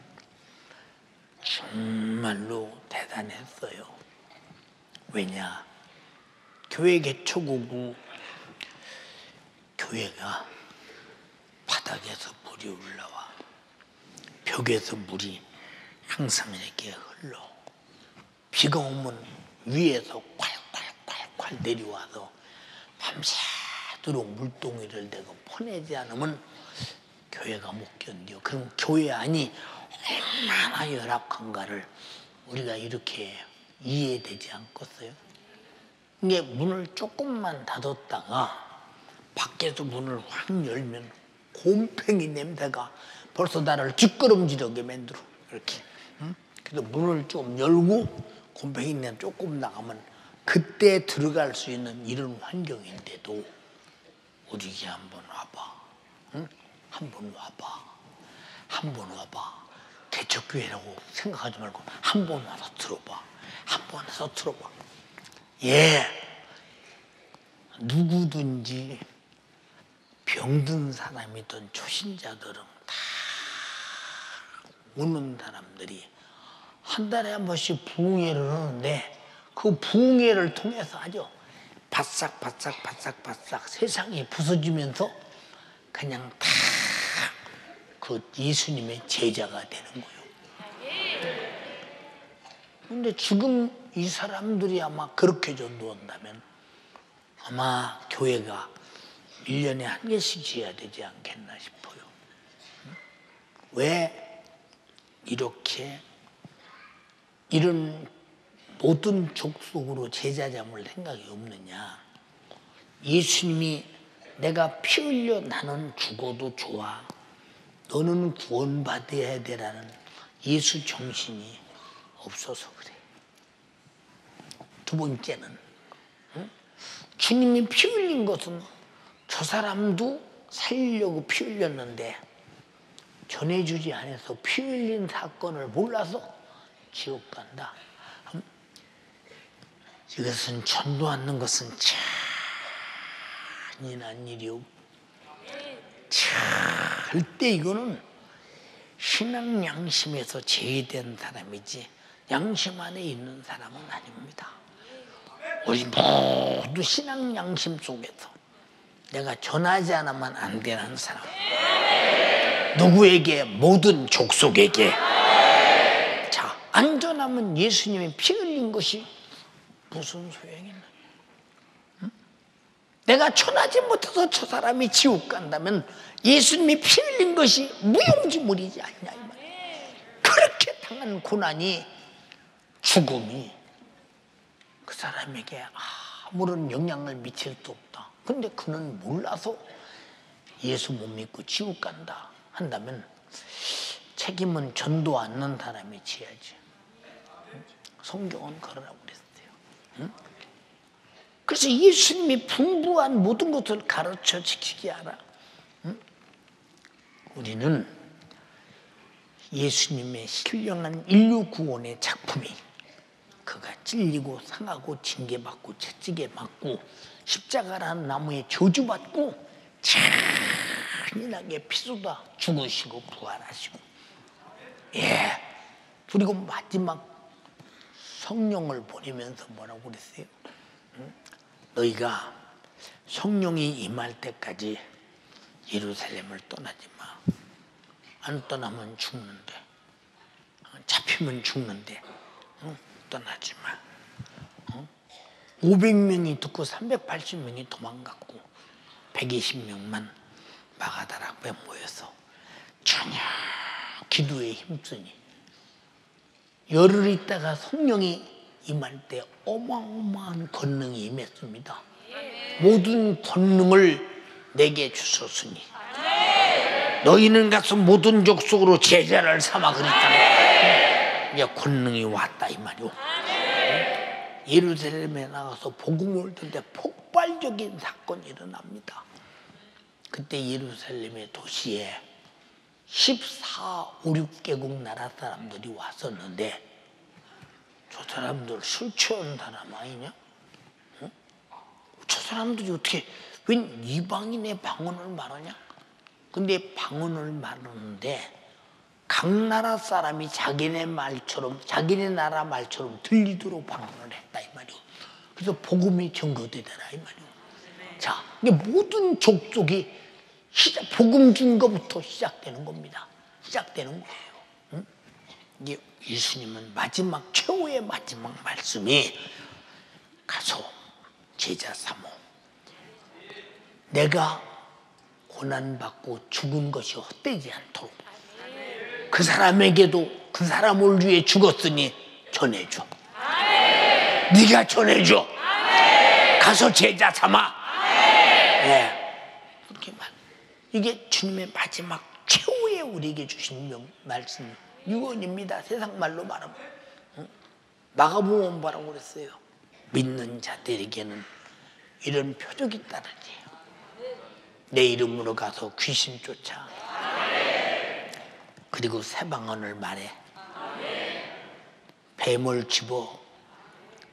정말로 대단했어요. 왜냐? 교회 개척 후고 교회가 바닥에서 물이 올라와 벽에서 물이 항상 이렇게 흘러 비가 오면 위에서 콸콸콸콸 내려와서 밤새도록 물동이를 대고 퍼내지 않으면 교회가 못 견뎌. 그럼 교회 안이 얼마나 열악한가를 우리가 이렇게 이해되지 않겠어요? 이게 문을 조금만 닫았다가 밖에서 문을 확 열면 곰팡이 냄새가 벌써 나를 뒷걸음질하게 만들어. 이렇게. 응? 그래서 문을 좀 열고 곰팡이 냄새 조금 나가면 그때 들어갈 수 있는 이런 환경인데도 우리 한번 와봐. 응? 한번 와봐. 한 번 와봐. 개척교회라고 생각하지 말고 한 번 와서 들어봐. 한 번 와서 들어봐. 예, 누구든지 병든 사람이든 초신자들은 다 오는 사람들이 한 달에 한 번씩 부흥회를 하는데 그 부흥회를 통해서 아주 바싹바싹 세상이 부서지면서 그냥 다 그 예수님의 제자가 되는 거예요. 근데 지금 이 사람들이 아마 그렇게 전도한다면 아마 교회가 1년에 한 개씩 지어야 되지 않겠나 싶어요. 왜 이렇게 이런 모든 족속으로 제자 잡을 생각이 없느냐. 예수님이 내가 피 흘려 나는 죽어도 좋아. 너는 구원받아야 되라는 예수 정신이 없어서 그래. 두 번째는 주님이 피 흘린 것은 저 사람도 살려고 피 흘렸는데 전해주지 않아서 피 흘린 사건을 몰라서 지옥 간다. 이것은 전도하는 것은 잔인한 일이오. 절대 이거는 신앙 양심에서 제외된 사람이지 양심 안에 있는 사람은 아닙니다. 우리 모두 신앙 양심 속에서 내가 전하지 않으면 안 되는 사람. 누구에게? 모든 족속에게. 자, 안 전하면 예수님이 피 흘린 것이 무슨 소용이 있나? 응? 내가 전하지 못해서 저 사람이 지옥 간다면 예수님이 피 흘린 것이 무용지물이지 않냐 이 말이야. 그렇게 당한 고난이, 죽음이 그 사람에게 아무런 영향을 미칠 수 없다. 근데 그는 몰라서 예수 못 믿고 지옥 간다 한다면 책임은 전도 않는 사람이 지야지. 응? 성경은 그러라고 그랬어. 응? 그래서 예수님이 분부한 모든 것을 가르쳐 지키게 하라. 응? 우리는 예수님의 신령한 인류 구원의 작품이 그가 찔리고 상하고 징계받고 채찍에 맞고 십자가라는 나무에 저주받고 잔인하게 피쏟아 죽으시고 부활하시고, 예, 그리고 마지막 성령을 보내면서 뭐라고 그랬어요? 응? 너희가 성령이 임할 때까지 예루살렘을 떠나지 마. 안 떠나면 죽는데, 잡히면 죽는데, 응? 떠나지 마. 응? 500명이 듣고 380명이 도망갔고 120명만 마가다라 앞에 모여서 전혀 기도에 힘쓰니 열흘 있다가 성령이 임할 때 어마어마한 권능이 임했습니다. 모든 권능을 내게 주셨으니 너희는 가서 모든 족속으로 제자를 삼아 그랬잖아. 이제 권능이 왔다 이 말이오. 예루살렘에 나가서 복음을 듣는데 폭발적인 사건이 일어납니다. 그때 예루살렘의 도시에 14~16개국 나라 사람들이 왔었는데 저 사람들 술 취한 사람 아니냐? 응? 저 사람들이 어떻게 웬 이방인의 방언을 말하냐? 근데 방언을 말하는데 각 나라 사람이 자기네 말처럼 자기네 나라 말처럼 들리도록 방언을 했다 이 말이오. 그래서 복음이 전거되더라 이 말이오. 자, 이게 모든 족속이 복음 증거부터 시작되는 겁니다. 시작되는 거예요. 응? 이게 예수님은 마지막, 최후의 마지막 말씀이 가서 제자 삼아. 내가 고난받고 죽은 것이 헛되지 않도록 그 사람에게도 그 사람을 위해 죽었으니 전해줘. 네가 전해줘. 가서 제자 삼아. 네. 그렇게 말. 이게 주님의 마지막 최후의 우리에게 주신 말씀, 유언입니다. 세상 말로 말하면. 응? 마가복음 뭐라고 그랬어요? 믿는 자들에게는 이런 표적이 따르지. 내 이름으로 가서 귀신 쫓아 그리고 새 방언을 말해. 뱀을 집어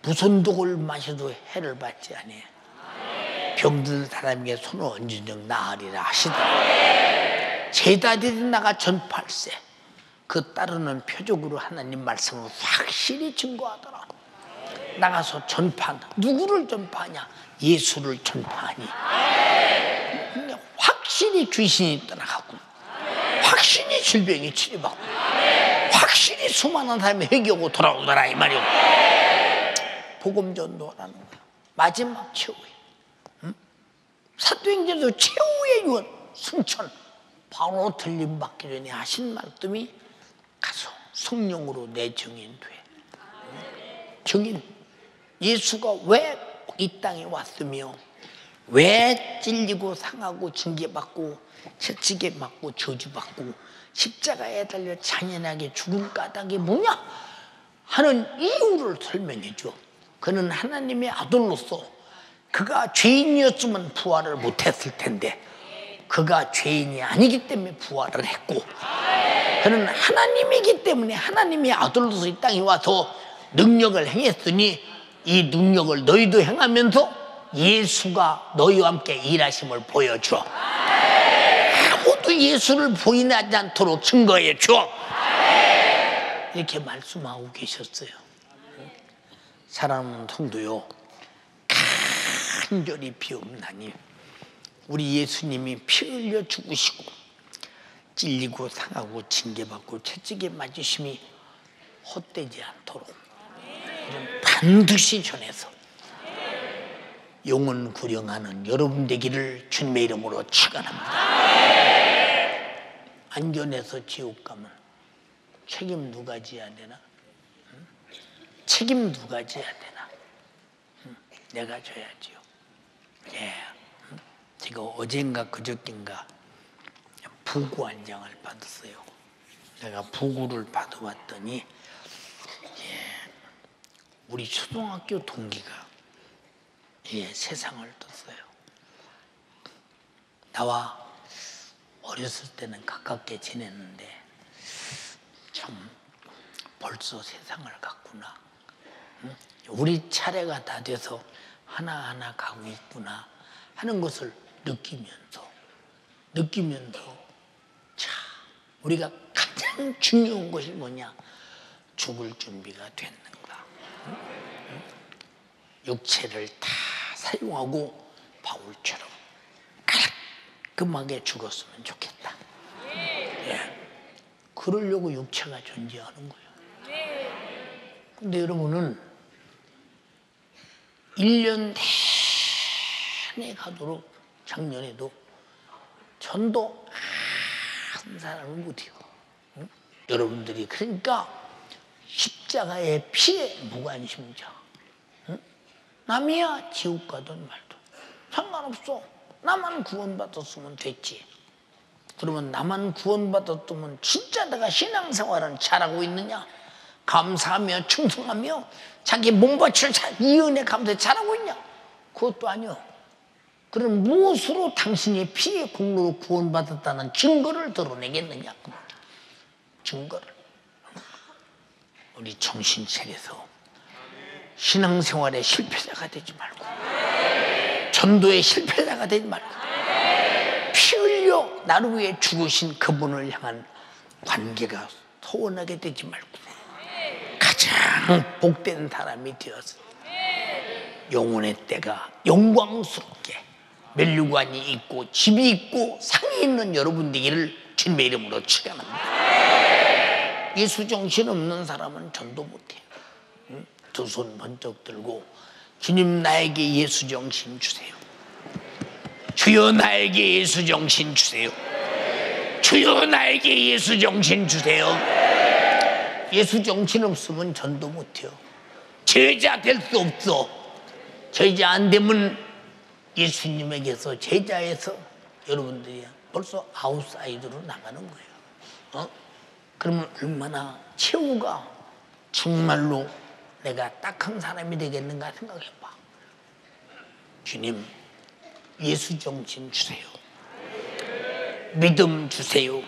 무슨 독을 마셔도 해를 받지 아니해. 병든 사람에게 손을 얹은 즉 나으리라 하시더라. 제자들이 나가 전파할세 그 따르는 표적으로 하나님 말씀을 확실히 증거하더라. 나가서 전파한다. 누구를 전파하냐? 예수를 전파하니 확실히 귀신이 떠나가고, 확실히 질병이 치료받고, 확실히 수많은 사람이 회개하고 돌아오더라 이 말이오. 복음 전도라는 거야. 마지막 최후의 사도행전에서 최후의 유언 승천 바로 들림받기 전에 하신 말씀이 가서 성령으로 내 증인 돼. 증인 예수가 왜 이 땅에 왔으며 왜 찔리고 상하고 징계받고 채찍에 맞고 저주받고 십자가에 달려 잔인하게 죽은 까닭이 뭐냐 하는 이유를 설명해 줘. 그는 하나님의 아들로서 그가 죄인이었으면 부활을 못했을 텐데 그가 죄인이 아니기 때문에 부활을 했고 그는 하나님이기 때문에 하나님의 아들로서 이 땅에 와서 능력을 행했으니 이 능력을 너희도 행하면서 예수가 너희와 함께 일하심을 보여줘. 아무도 예수를 부인하지 않도록 증거해줘. 이렇게 말씀하고 계셨어요. 사랑하는 성도요, 간절히 비옵나니 우리 예수님이 피 흘려 죽으시고 찔리고 상하고 징계받고 채찍에 맞으심이 헛되지 않도록 반드시 전해서 영혼 구령하는 여러분 되기를 주님의 이름으로 축원합니다. 안견에서 지옥 가면 책임 누가 져야 되나? 책임 누가 져야 되나? 내가 져야지요. 예. 제가 어젠가 그저껜가 부구 한 장을 받았어요. 내가 부구를 받아왔더니 우리 초등학교 동기가 세상을 떴어요. 나와 어렸을 때는 가깝게 지냈는데 참 벌써 세상을 갔구나. 응? 우리 차례가 다 돼서 하나하나 가고 있구나 하는 것을 느끼면서 참 우리가 가장 중요한 것이 뭐냐? 죽을 준비가 됐는가? 응? 육체를 다 사용하고 바울처럼 깔끔하게 죽었으면 좋겠다. 예. 그러려고 육체가 존재하는 거예요. 근데 여러분은 1년 내내 가도록 작년에도 전도 한 사람은 못해요. 응? 여러분들이 그러니까 십자가의 피에 무관심자. 응? 남이야 지옥 가든 말든 상관없어. 나만 구원받았으면 됐지. 그러면 나만 구원받았으면 진짜 내가 신앙생활은 잘하고 있느냐? 감사하며 충성하며 자기 몸바칠 이 은혜 감사에 잘하고 있냐? 그것도 아니요. 그럼 무엇으로 당신이 피의 공로로 구원받았다는 증거를 드러내겠느냐? 증거를. 우리 정신 차려서 신앙생활의 실패자가 되지 말고 전도의 실패자가 되지 말고 피 흘려 나를 위해 죽으신 그분을 향한 관계가 소원하게 되지 말고 가장 복된 사람이 되어서 영혼의 때가 영광스럽게 면류관이 있고 집이 있고 상이 있는 여러분 되기를 주님의 이름으로 축원합니다. 예수 정신 없는 사람은 전도 못해요. 응? 두 손 번쩍 들고 주님 나에게 예수 정신 주세요. 주여 나에게 예수 정신 주세요. 주여 나에게 예수 정신 주세요. 예수 정신 없으면 전도 못해요. 제자 될 수 없어. 제자 안 되면 예수님에게서 제자에서 여러분들이 벌써 아웃사이드로 나가는 거예요. 어? 그러면 얼마나 최후가 정말로 내가 딱한 사람이 되겠는가 생각해봐. 주님 예수 정신 주세요. 믿음 주세요.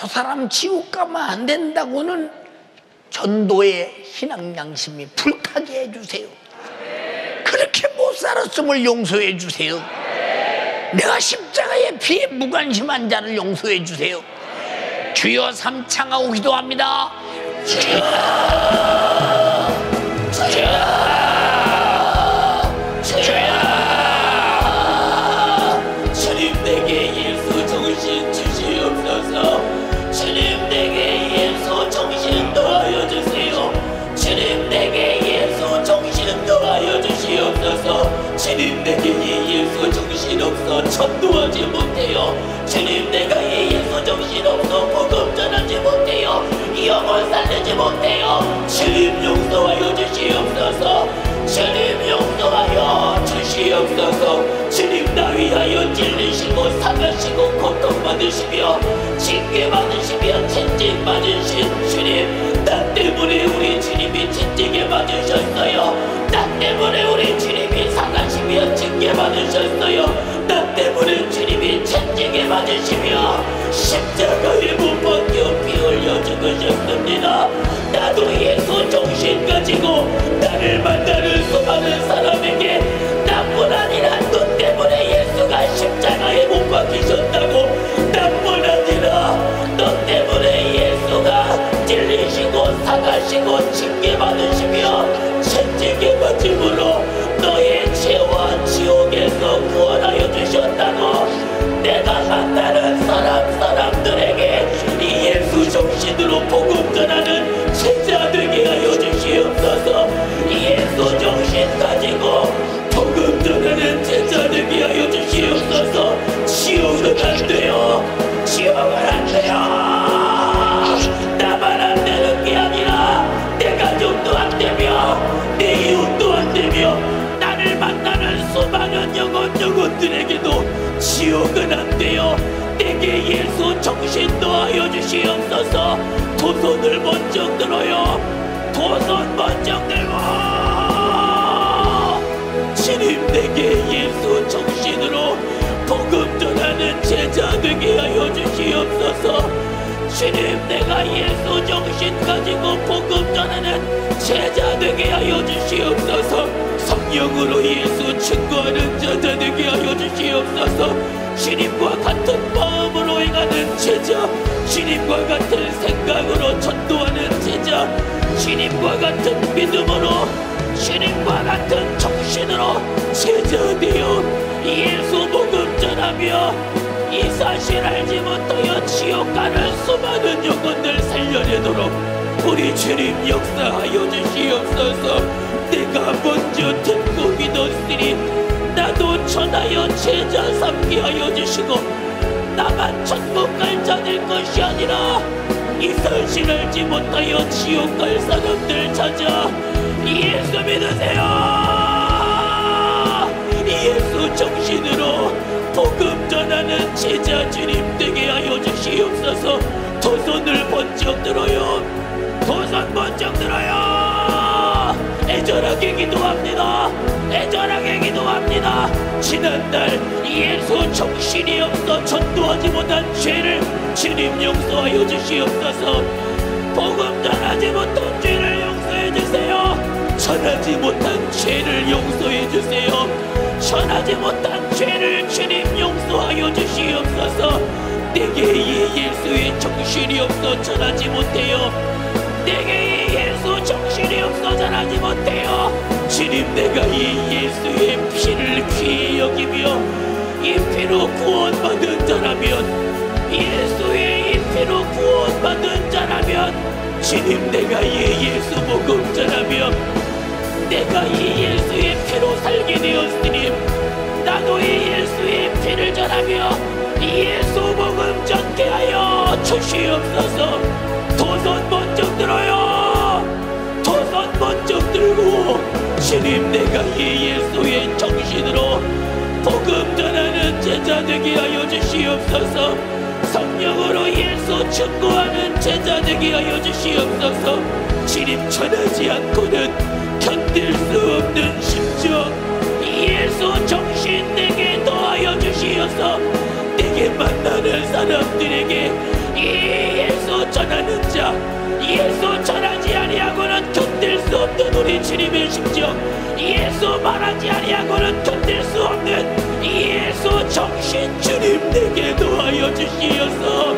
저 사람 지옥 가면 안 된다고는 전도의 신앙 양심이 불타게 해주세요. 그렇게 못 살았음을 용서해 주세요. 내가 십자가의 피에 무관심한 자를 용서해 주세요. 주여, 삼창하고 기도합니다. 주여, 주님 내게 예수 정신 주시옵소서. 주님 내게 예수 정신 더하여 주세요. 주님 내게 예수 정신 더하여 주시옵소서. 주님 내게 예수 정신 없어 전도하지 못해요. 주님 내가 예수 정신 없어 복음 전하지 못해요. 이 영혼 살리지 못해요. 주님 용서하여 주시옵소서. 주님 용서하여 주시옵소서. 주님 나 위하여 찔리시고 상하시고 고통받으시며 징계받으시며 채찍받으신 주님, 나 때문에 우리 주님이 채찍에 맞으셨어요. 나 때문에 우리 주님이 상하시며 징계받으셨어요. 나 때문에 주님이 채찍에 맞으시며 십자가에 못 박혀 피 흘려 죽으셨습니다. 나도 예수 정신 가지고 나를 만나는 수많은 사람에게 나뿐 아니라 너 때문에 예수가 십자가에 못 박히셨다고, 나뿐 아니라 너 때문에 예수가 찔리시고 상하시고 징계받으시며 채찍에 맞음으로 너의 죄와 지옥에서 구원하여 주셨다고. 내가 만나는 사람들에게 이 예수 정신으로 복음 전하는 제자 되게 하여 주시옵소서. 예수 정신 가지고 복음 전하는 제자 되게 하여 주시옵소서. 지옥은 안 돼요. 지옥은 안 돼요. 나만 안 되는 게 아니라 내 가족도 안 되며 내 이웃도 안 되며 나를 만나는 수많은 영혼들에게도 지옥은 안 돼요. 내게 예수 정신 더하여 주시옵소서. 도선을 번쩍 들어요. 도선 번쩍 들고 주님 내게 예수 정신으로 복음 전하는 제자 되게 하여 주시옵소서. 주님 내가 예수 정신 가지고 복음 전하는 제자 되게 하여 주시옵소서. 성령으로 예수 증거하는 제자 되게 하여 주시옵소서. 주님과 같은 마음으로 행하는 제자, 주님과 같은 생각으로 전도하는 제자, 주님과 같은 믿음으로 주님과 같은 정신으로 제자 되어 예수 복음 전하며 이 사실 알지 못하여 지옥 가는 수많은 영혼들 살려내도록 우리 주님 역사하여 주시옵소서. 내가 먼저 듣고 믿었으니 나도 전하여 제자 삼게 하여 주시고 나만 천국 갈 자 될 것이 아니라 이 사실 알지 못하여 지옥 갈 사람들 찾아 예수 믿으세요. 예수 정신으로 복음 전하는 제자 주님 되게 하여 주시옵소서. 도선을 번쩍 들어요. 도선 번쩍 들어요. 애절하게 기도합니다. 애절하게 기도합니다. 지난날 예수 정신이 없어 전도하지 못한 죄를 주님 용서하여 주시옵소서. 복음 전하지 못한 죄를 용서해 주세요. 전하지 못한 죄를 용서해 주세요. 전하지 못한 죄를 주님 용서하여 주시옵소서. 내게 이 예수의 정신이 없어 전하지 못해요. 내게 이 예수 정신이 없어 전하지 못해요. 주님 내가 이 예수의 피를 귀히 여기며 이 피로 구원받은 자라면, 예수의 이 피로 구원받은 자라면 주님 내가 이 예수 복음 전하며 내가 이 예수의 피로 살게 되었으니 나도 이 예수의 피를 전하며 예수 복음 전게 하여 주시옵소서. 도선 번쩍 들어요. 도선 번쩍 들고 주님 내가 이 예수의 정신으로 복음 전하는 제자 되게 하여 주시옵소서. 성령으로 예수 증거하는 제자 되게 하여 주시옵소서. 주님 전하지 않고는 견딜 수 없는 심정 예수 정신 내게 더하여 주시옵소서. 내게 만나는 사람들에게 이 우리 주님의 심정, 예수 말하지 아니하고는 견딜 수 없는 예수 정신 주님 내게 도하여 주시옵소서.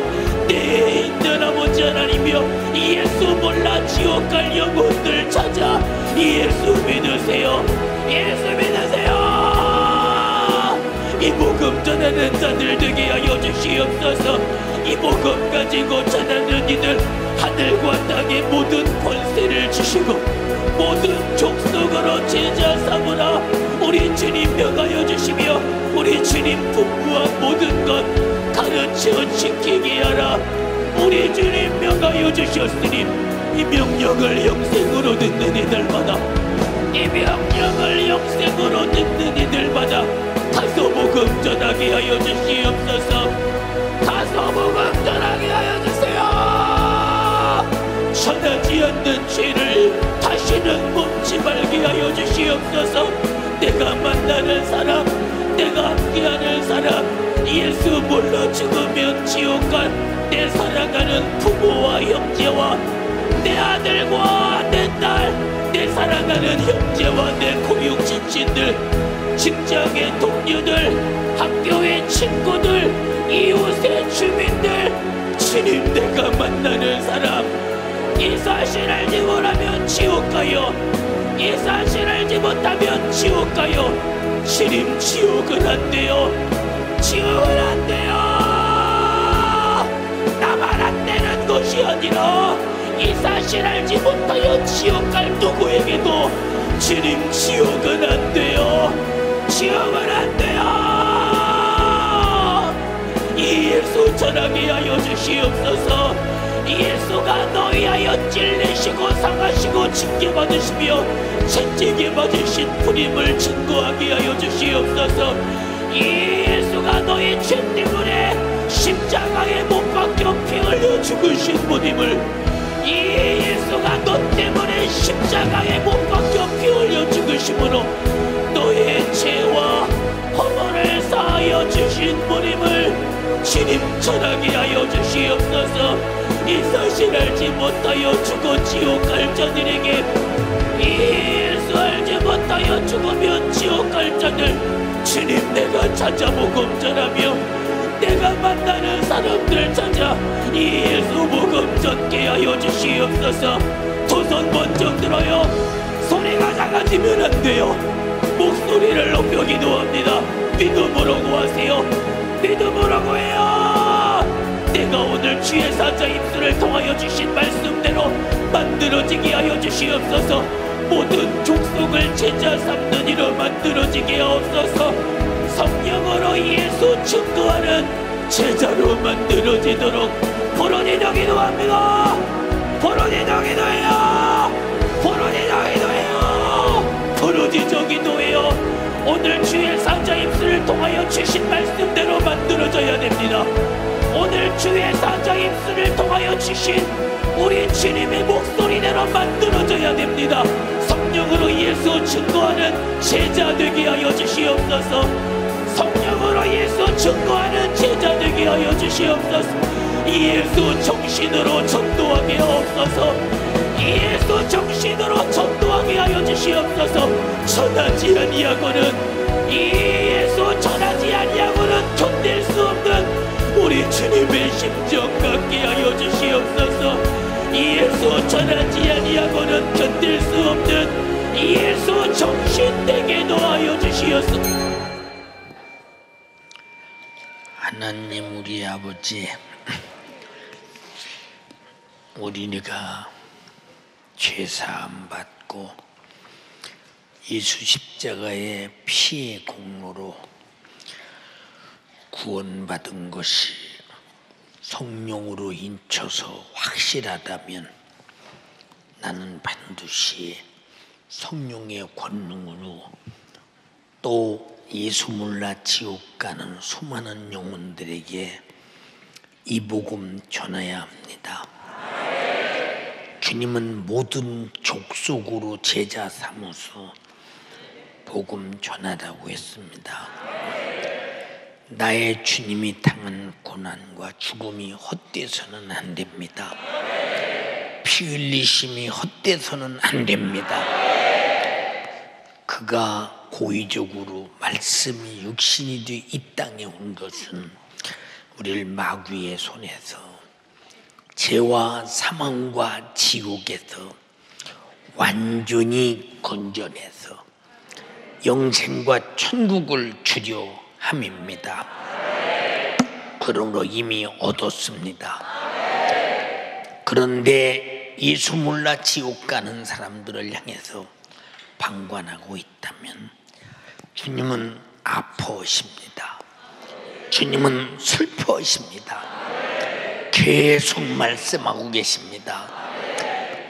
내 인던 아버지 하나님이여, 예수 몰라 지옥 갈 영혼들 찾아 예수 믿으세요. 예수 믿으세요. 이 복음 전하는 자들 되게 하여 주시옵소서. 이 복음 가지고 전하는 이들 하늘과 땅의 모든 권세를 주시고 모든 족속으로 제자 삼으라. 우리 주님 명하여 주시며 우리 주님 풍부한 모든 것 가르쳐 지키게 하라. 우리 주님 명하여 주셨으니 이 명령을 영생으로 듣는 이들마다, 이 명령을 영생으로 듣는 이들마다 가서 복음 전하게 하여 주시옵소서. 가서 복음 전하게 하여 주세요. 전하지 않는 죄를 다시는 멈지 말게 하여 주시옵소서. 내가 만나는 사람, 내가 함께하는 사람, 예수 몰라 죽으면 지옥 간 내 사랑하는 부모와 형제와 내 아들과 내 딸, 내 사랑하는 형제와 내 고용 친친들, 직장의 동료들, 학교의 친구들, 이웃의 주민들, 주님 내가 만나는 사람, 이 사실을 알지 못하면 지옥 가요. 이 사실을 알지 못하면 지옥 가요. 주님 지옥은 안 돼요. 지옥은 안 돼요. 나만 안 되는 것이 아니라 이 사실을 알지 못하여 지옥 갈 누구에게도 주님 지옥은 안 돼요. 지옥은 안 돼요. 예수 전하게 하여 주시옵소서. 예수가 너희하여 찔리시고 상하시고 징계 받으시며 채찍에 받으신 부림을 증거하게 하여 주시옵소서. 예수가 너희 죄 때문에 십자가에 못 박혀 피 흘려 죽으신 부림을, 예수가 너 때문에 십자가에 못 박혀 피 흘려 죽으심으로 너의 죄와 허물을 사하여 주신 부림을 주님 전하게 하여 주시옵소서. 이 사실 알지 못하여 죽어 지옥 갈 자들에게, 예수 알지 못하여 죽으면 지옥 갈 자들, 주님 내가 찾아보고 전하며 내가 만나는 사람들 찾아 예수 복음 전게 하여 주시옵소서. 도선 번쩍 들어요. 소리가 작아지면 안 돼요. 목소리를 높여 기도합니다. 믿음으로 구하세요. 믿음으로 구해요. 내가 오늘 주의 사자 입술을 통하여 주신 말씀대로 만들어지게 하여 주시옵소서. 모든 족속을 제자 삼는 이로 만들어지게 하옵소서. 성령으로 예수 증거하는 제자로 만들어지도록 포로니도 기도합니다. 포로니도 기도해요. 포로니도 기도해요. 부르짖어 기도해요. 오늘 주의 사자 입술을 통하여 주신 말씀대로 만들어져야 됩니다. 오늘 주의 사자 입술을 통하여 주신 우리 주님의 목소리대로 만들어져야 됩니다. 성령으로 예수 증거하는 제자 되게 하여 주시옵소서. 성령으로 예수 증거하는 제자 되게 하여 주시옵소서. 예수 정신으로 전도하게 하옵소서. 예수 정신으로 전도하게 하여 주시옵소서. 전하지 아니하고는, 예수 전하지 아니하고는 견딜 수 없는 우리 주님의 심정 갖게 하여 주시옵소서. 예수 전하지 아니하고는 견딜 수 없는 예수 정신 되게 도하여 주시옵소서. 하나님 우리 아버지, 어린이가 죄 사함 받고 예수 십자가의 피의 공로로 구원받은 것이 성령으로 인쳐서 확실하다면, 나는 반드시 성령의 권능으로 또 예수 몰라 지옥 가는 수많은 영혼들에게 이 복음 전해야 합니다. 주님은 모든 족속으로 제자 삼으서 복음 전하라고 했습니다. 나의 주님이 당한 고난과 죽음이 헛되서는 안 됩니다. 피 흘리심이 헛되서는 안 됩니다. 그가 고의적으로 말씀이 육신이 돼 이 땅에 온 것은 우리를 마귀의 손에서, 죄와 사망과 지옥에서 완전히 건져내서 영생과 천국을 주려 함입니다. 그러므로 이미 얻었습니다. 그런데 예수 몰라 지옥 가는 사람들을 향해서 방관하고 있다면 주님은 아퍼십니다. 주님은 슬퍼십니다. 계속 말씀하고 계십니다.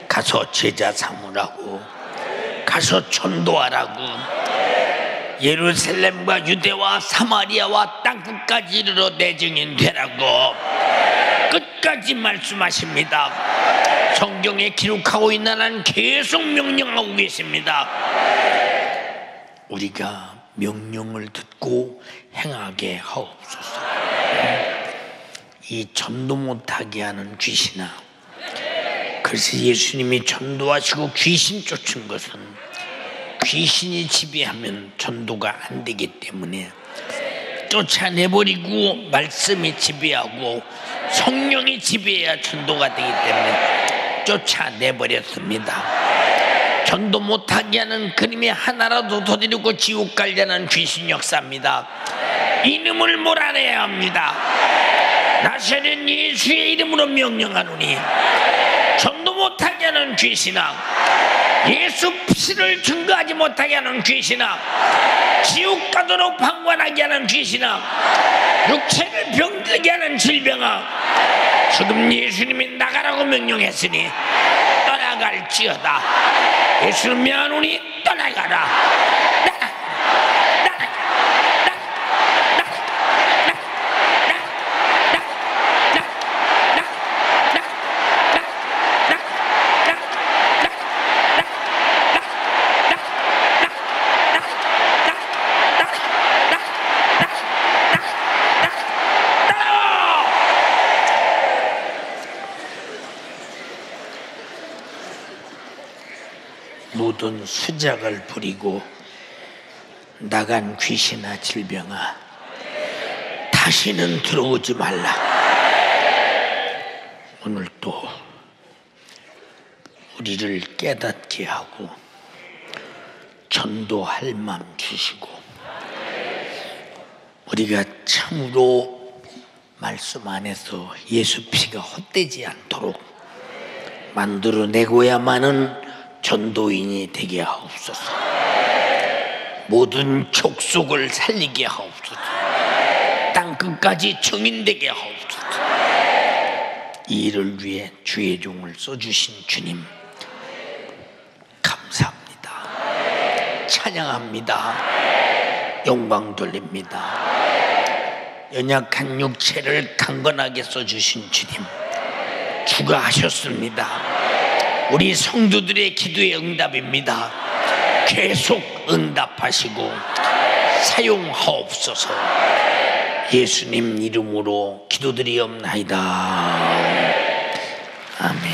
가서 제자 삼으라고, 가서 전도하라고, 예루살렘과 유대와 사마리아와 땅끝까지 이르러 내 증인 되라고 끝까지 말씀하십니다. 성경에 기록하고 있는 한 계속 명령하고 계십니다. 우리가 명령을 듣고 행하게 하옵소서. 이 전도 못하게 하는 귀신아, 그래서 예수님이 전도하시고 귀신 쫓은 것은 귀신이 지배하면 전도가 안 되기 때문에 쫓아내버리고 말씀이 지배하고 성령이 지배해야 전도가 되기 때문에 쫓아내버렸습니다. 전도 못하게 하는 그림이 하나라도 더 데리고 지옥 갈려는 귀신 역사입니다. 이름을 몰아내야 합니다. 나사렛 예수의 이름으로 명령하노니 전도 못하게 하는 귀신아, 예수 피를 증거하지 못하게 하는 귀신아, 지옥 가도록 방관하게 하는 귀신아, 육체를 병들게 하는 질병아, 지금 예수님이 나가라고 명령했으니 떠나갈지어다. 예수님이 하노니 떠나가라. 모든 수작을 부리고 나간 귀신아, 질병아, 다시는 들어오지 말라. 오늘 또 우리를 깨닫게 하고 전도할 맘 주시고, 우리가 참으로 말씀 안에서 예수 피가 헛되지 않도록 만들어내고야만은 전도인이 되게 하옵소서. 모든 족속을 살리게 하옵소서. 땅끝까지 증인되게 하옵소서. 이 일을 위해 주의 종을 써주신 주님 감사합니다. 찬양합니다. 영광 돌립니다. 연약한 육체를 강건하게 써주신 주님 추가하셨습니다. 우리 성도들의 기도의 응답입니다. 계속 응답하시고 사용하옵소서. 예수님 이름으로 기도드리옵나이다. 아멘.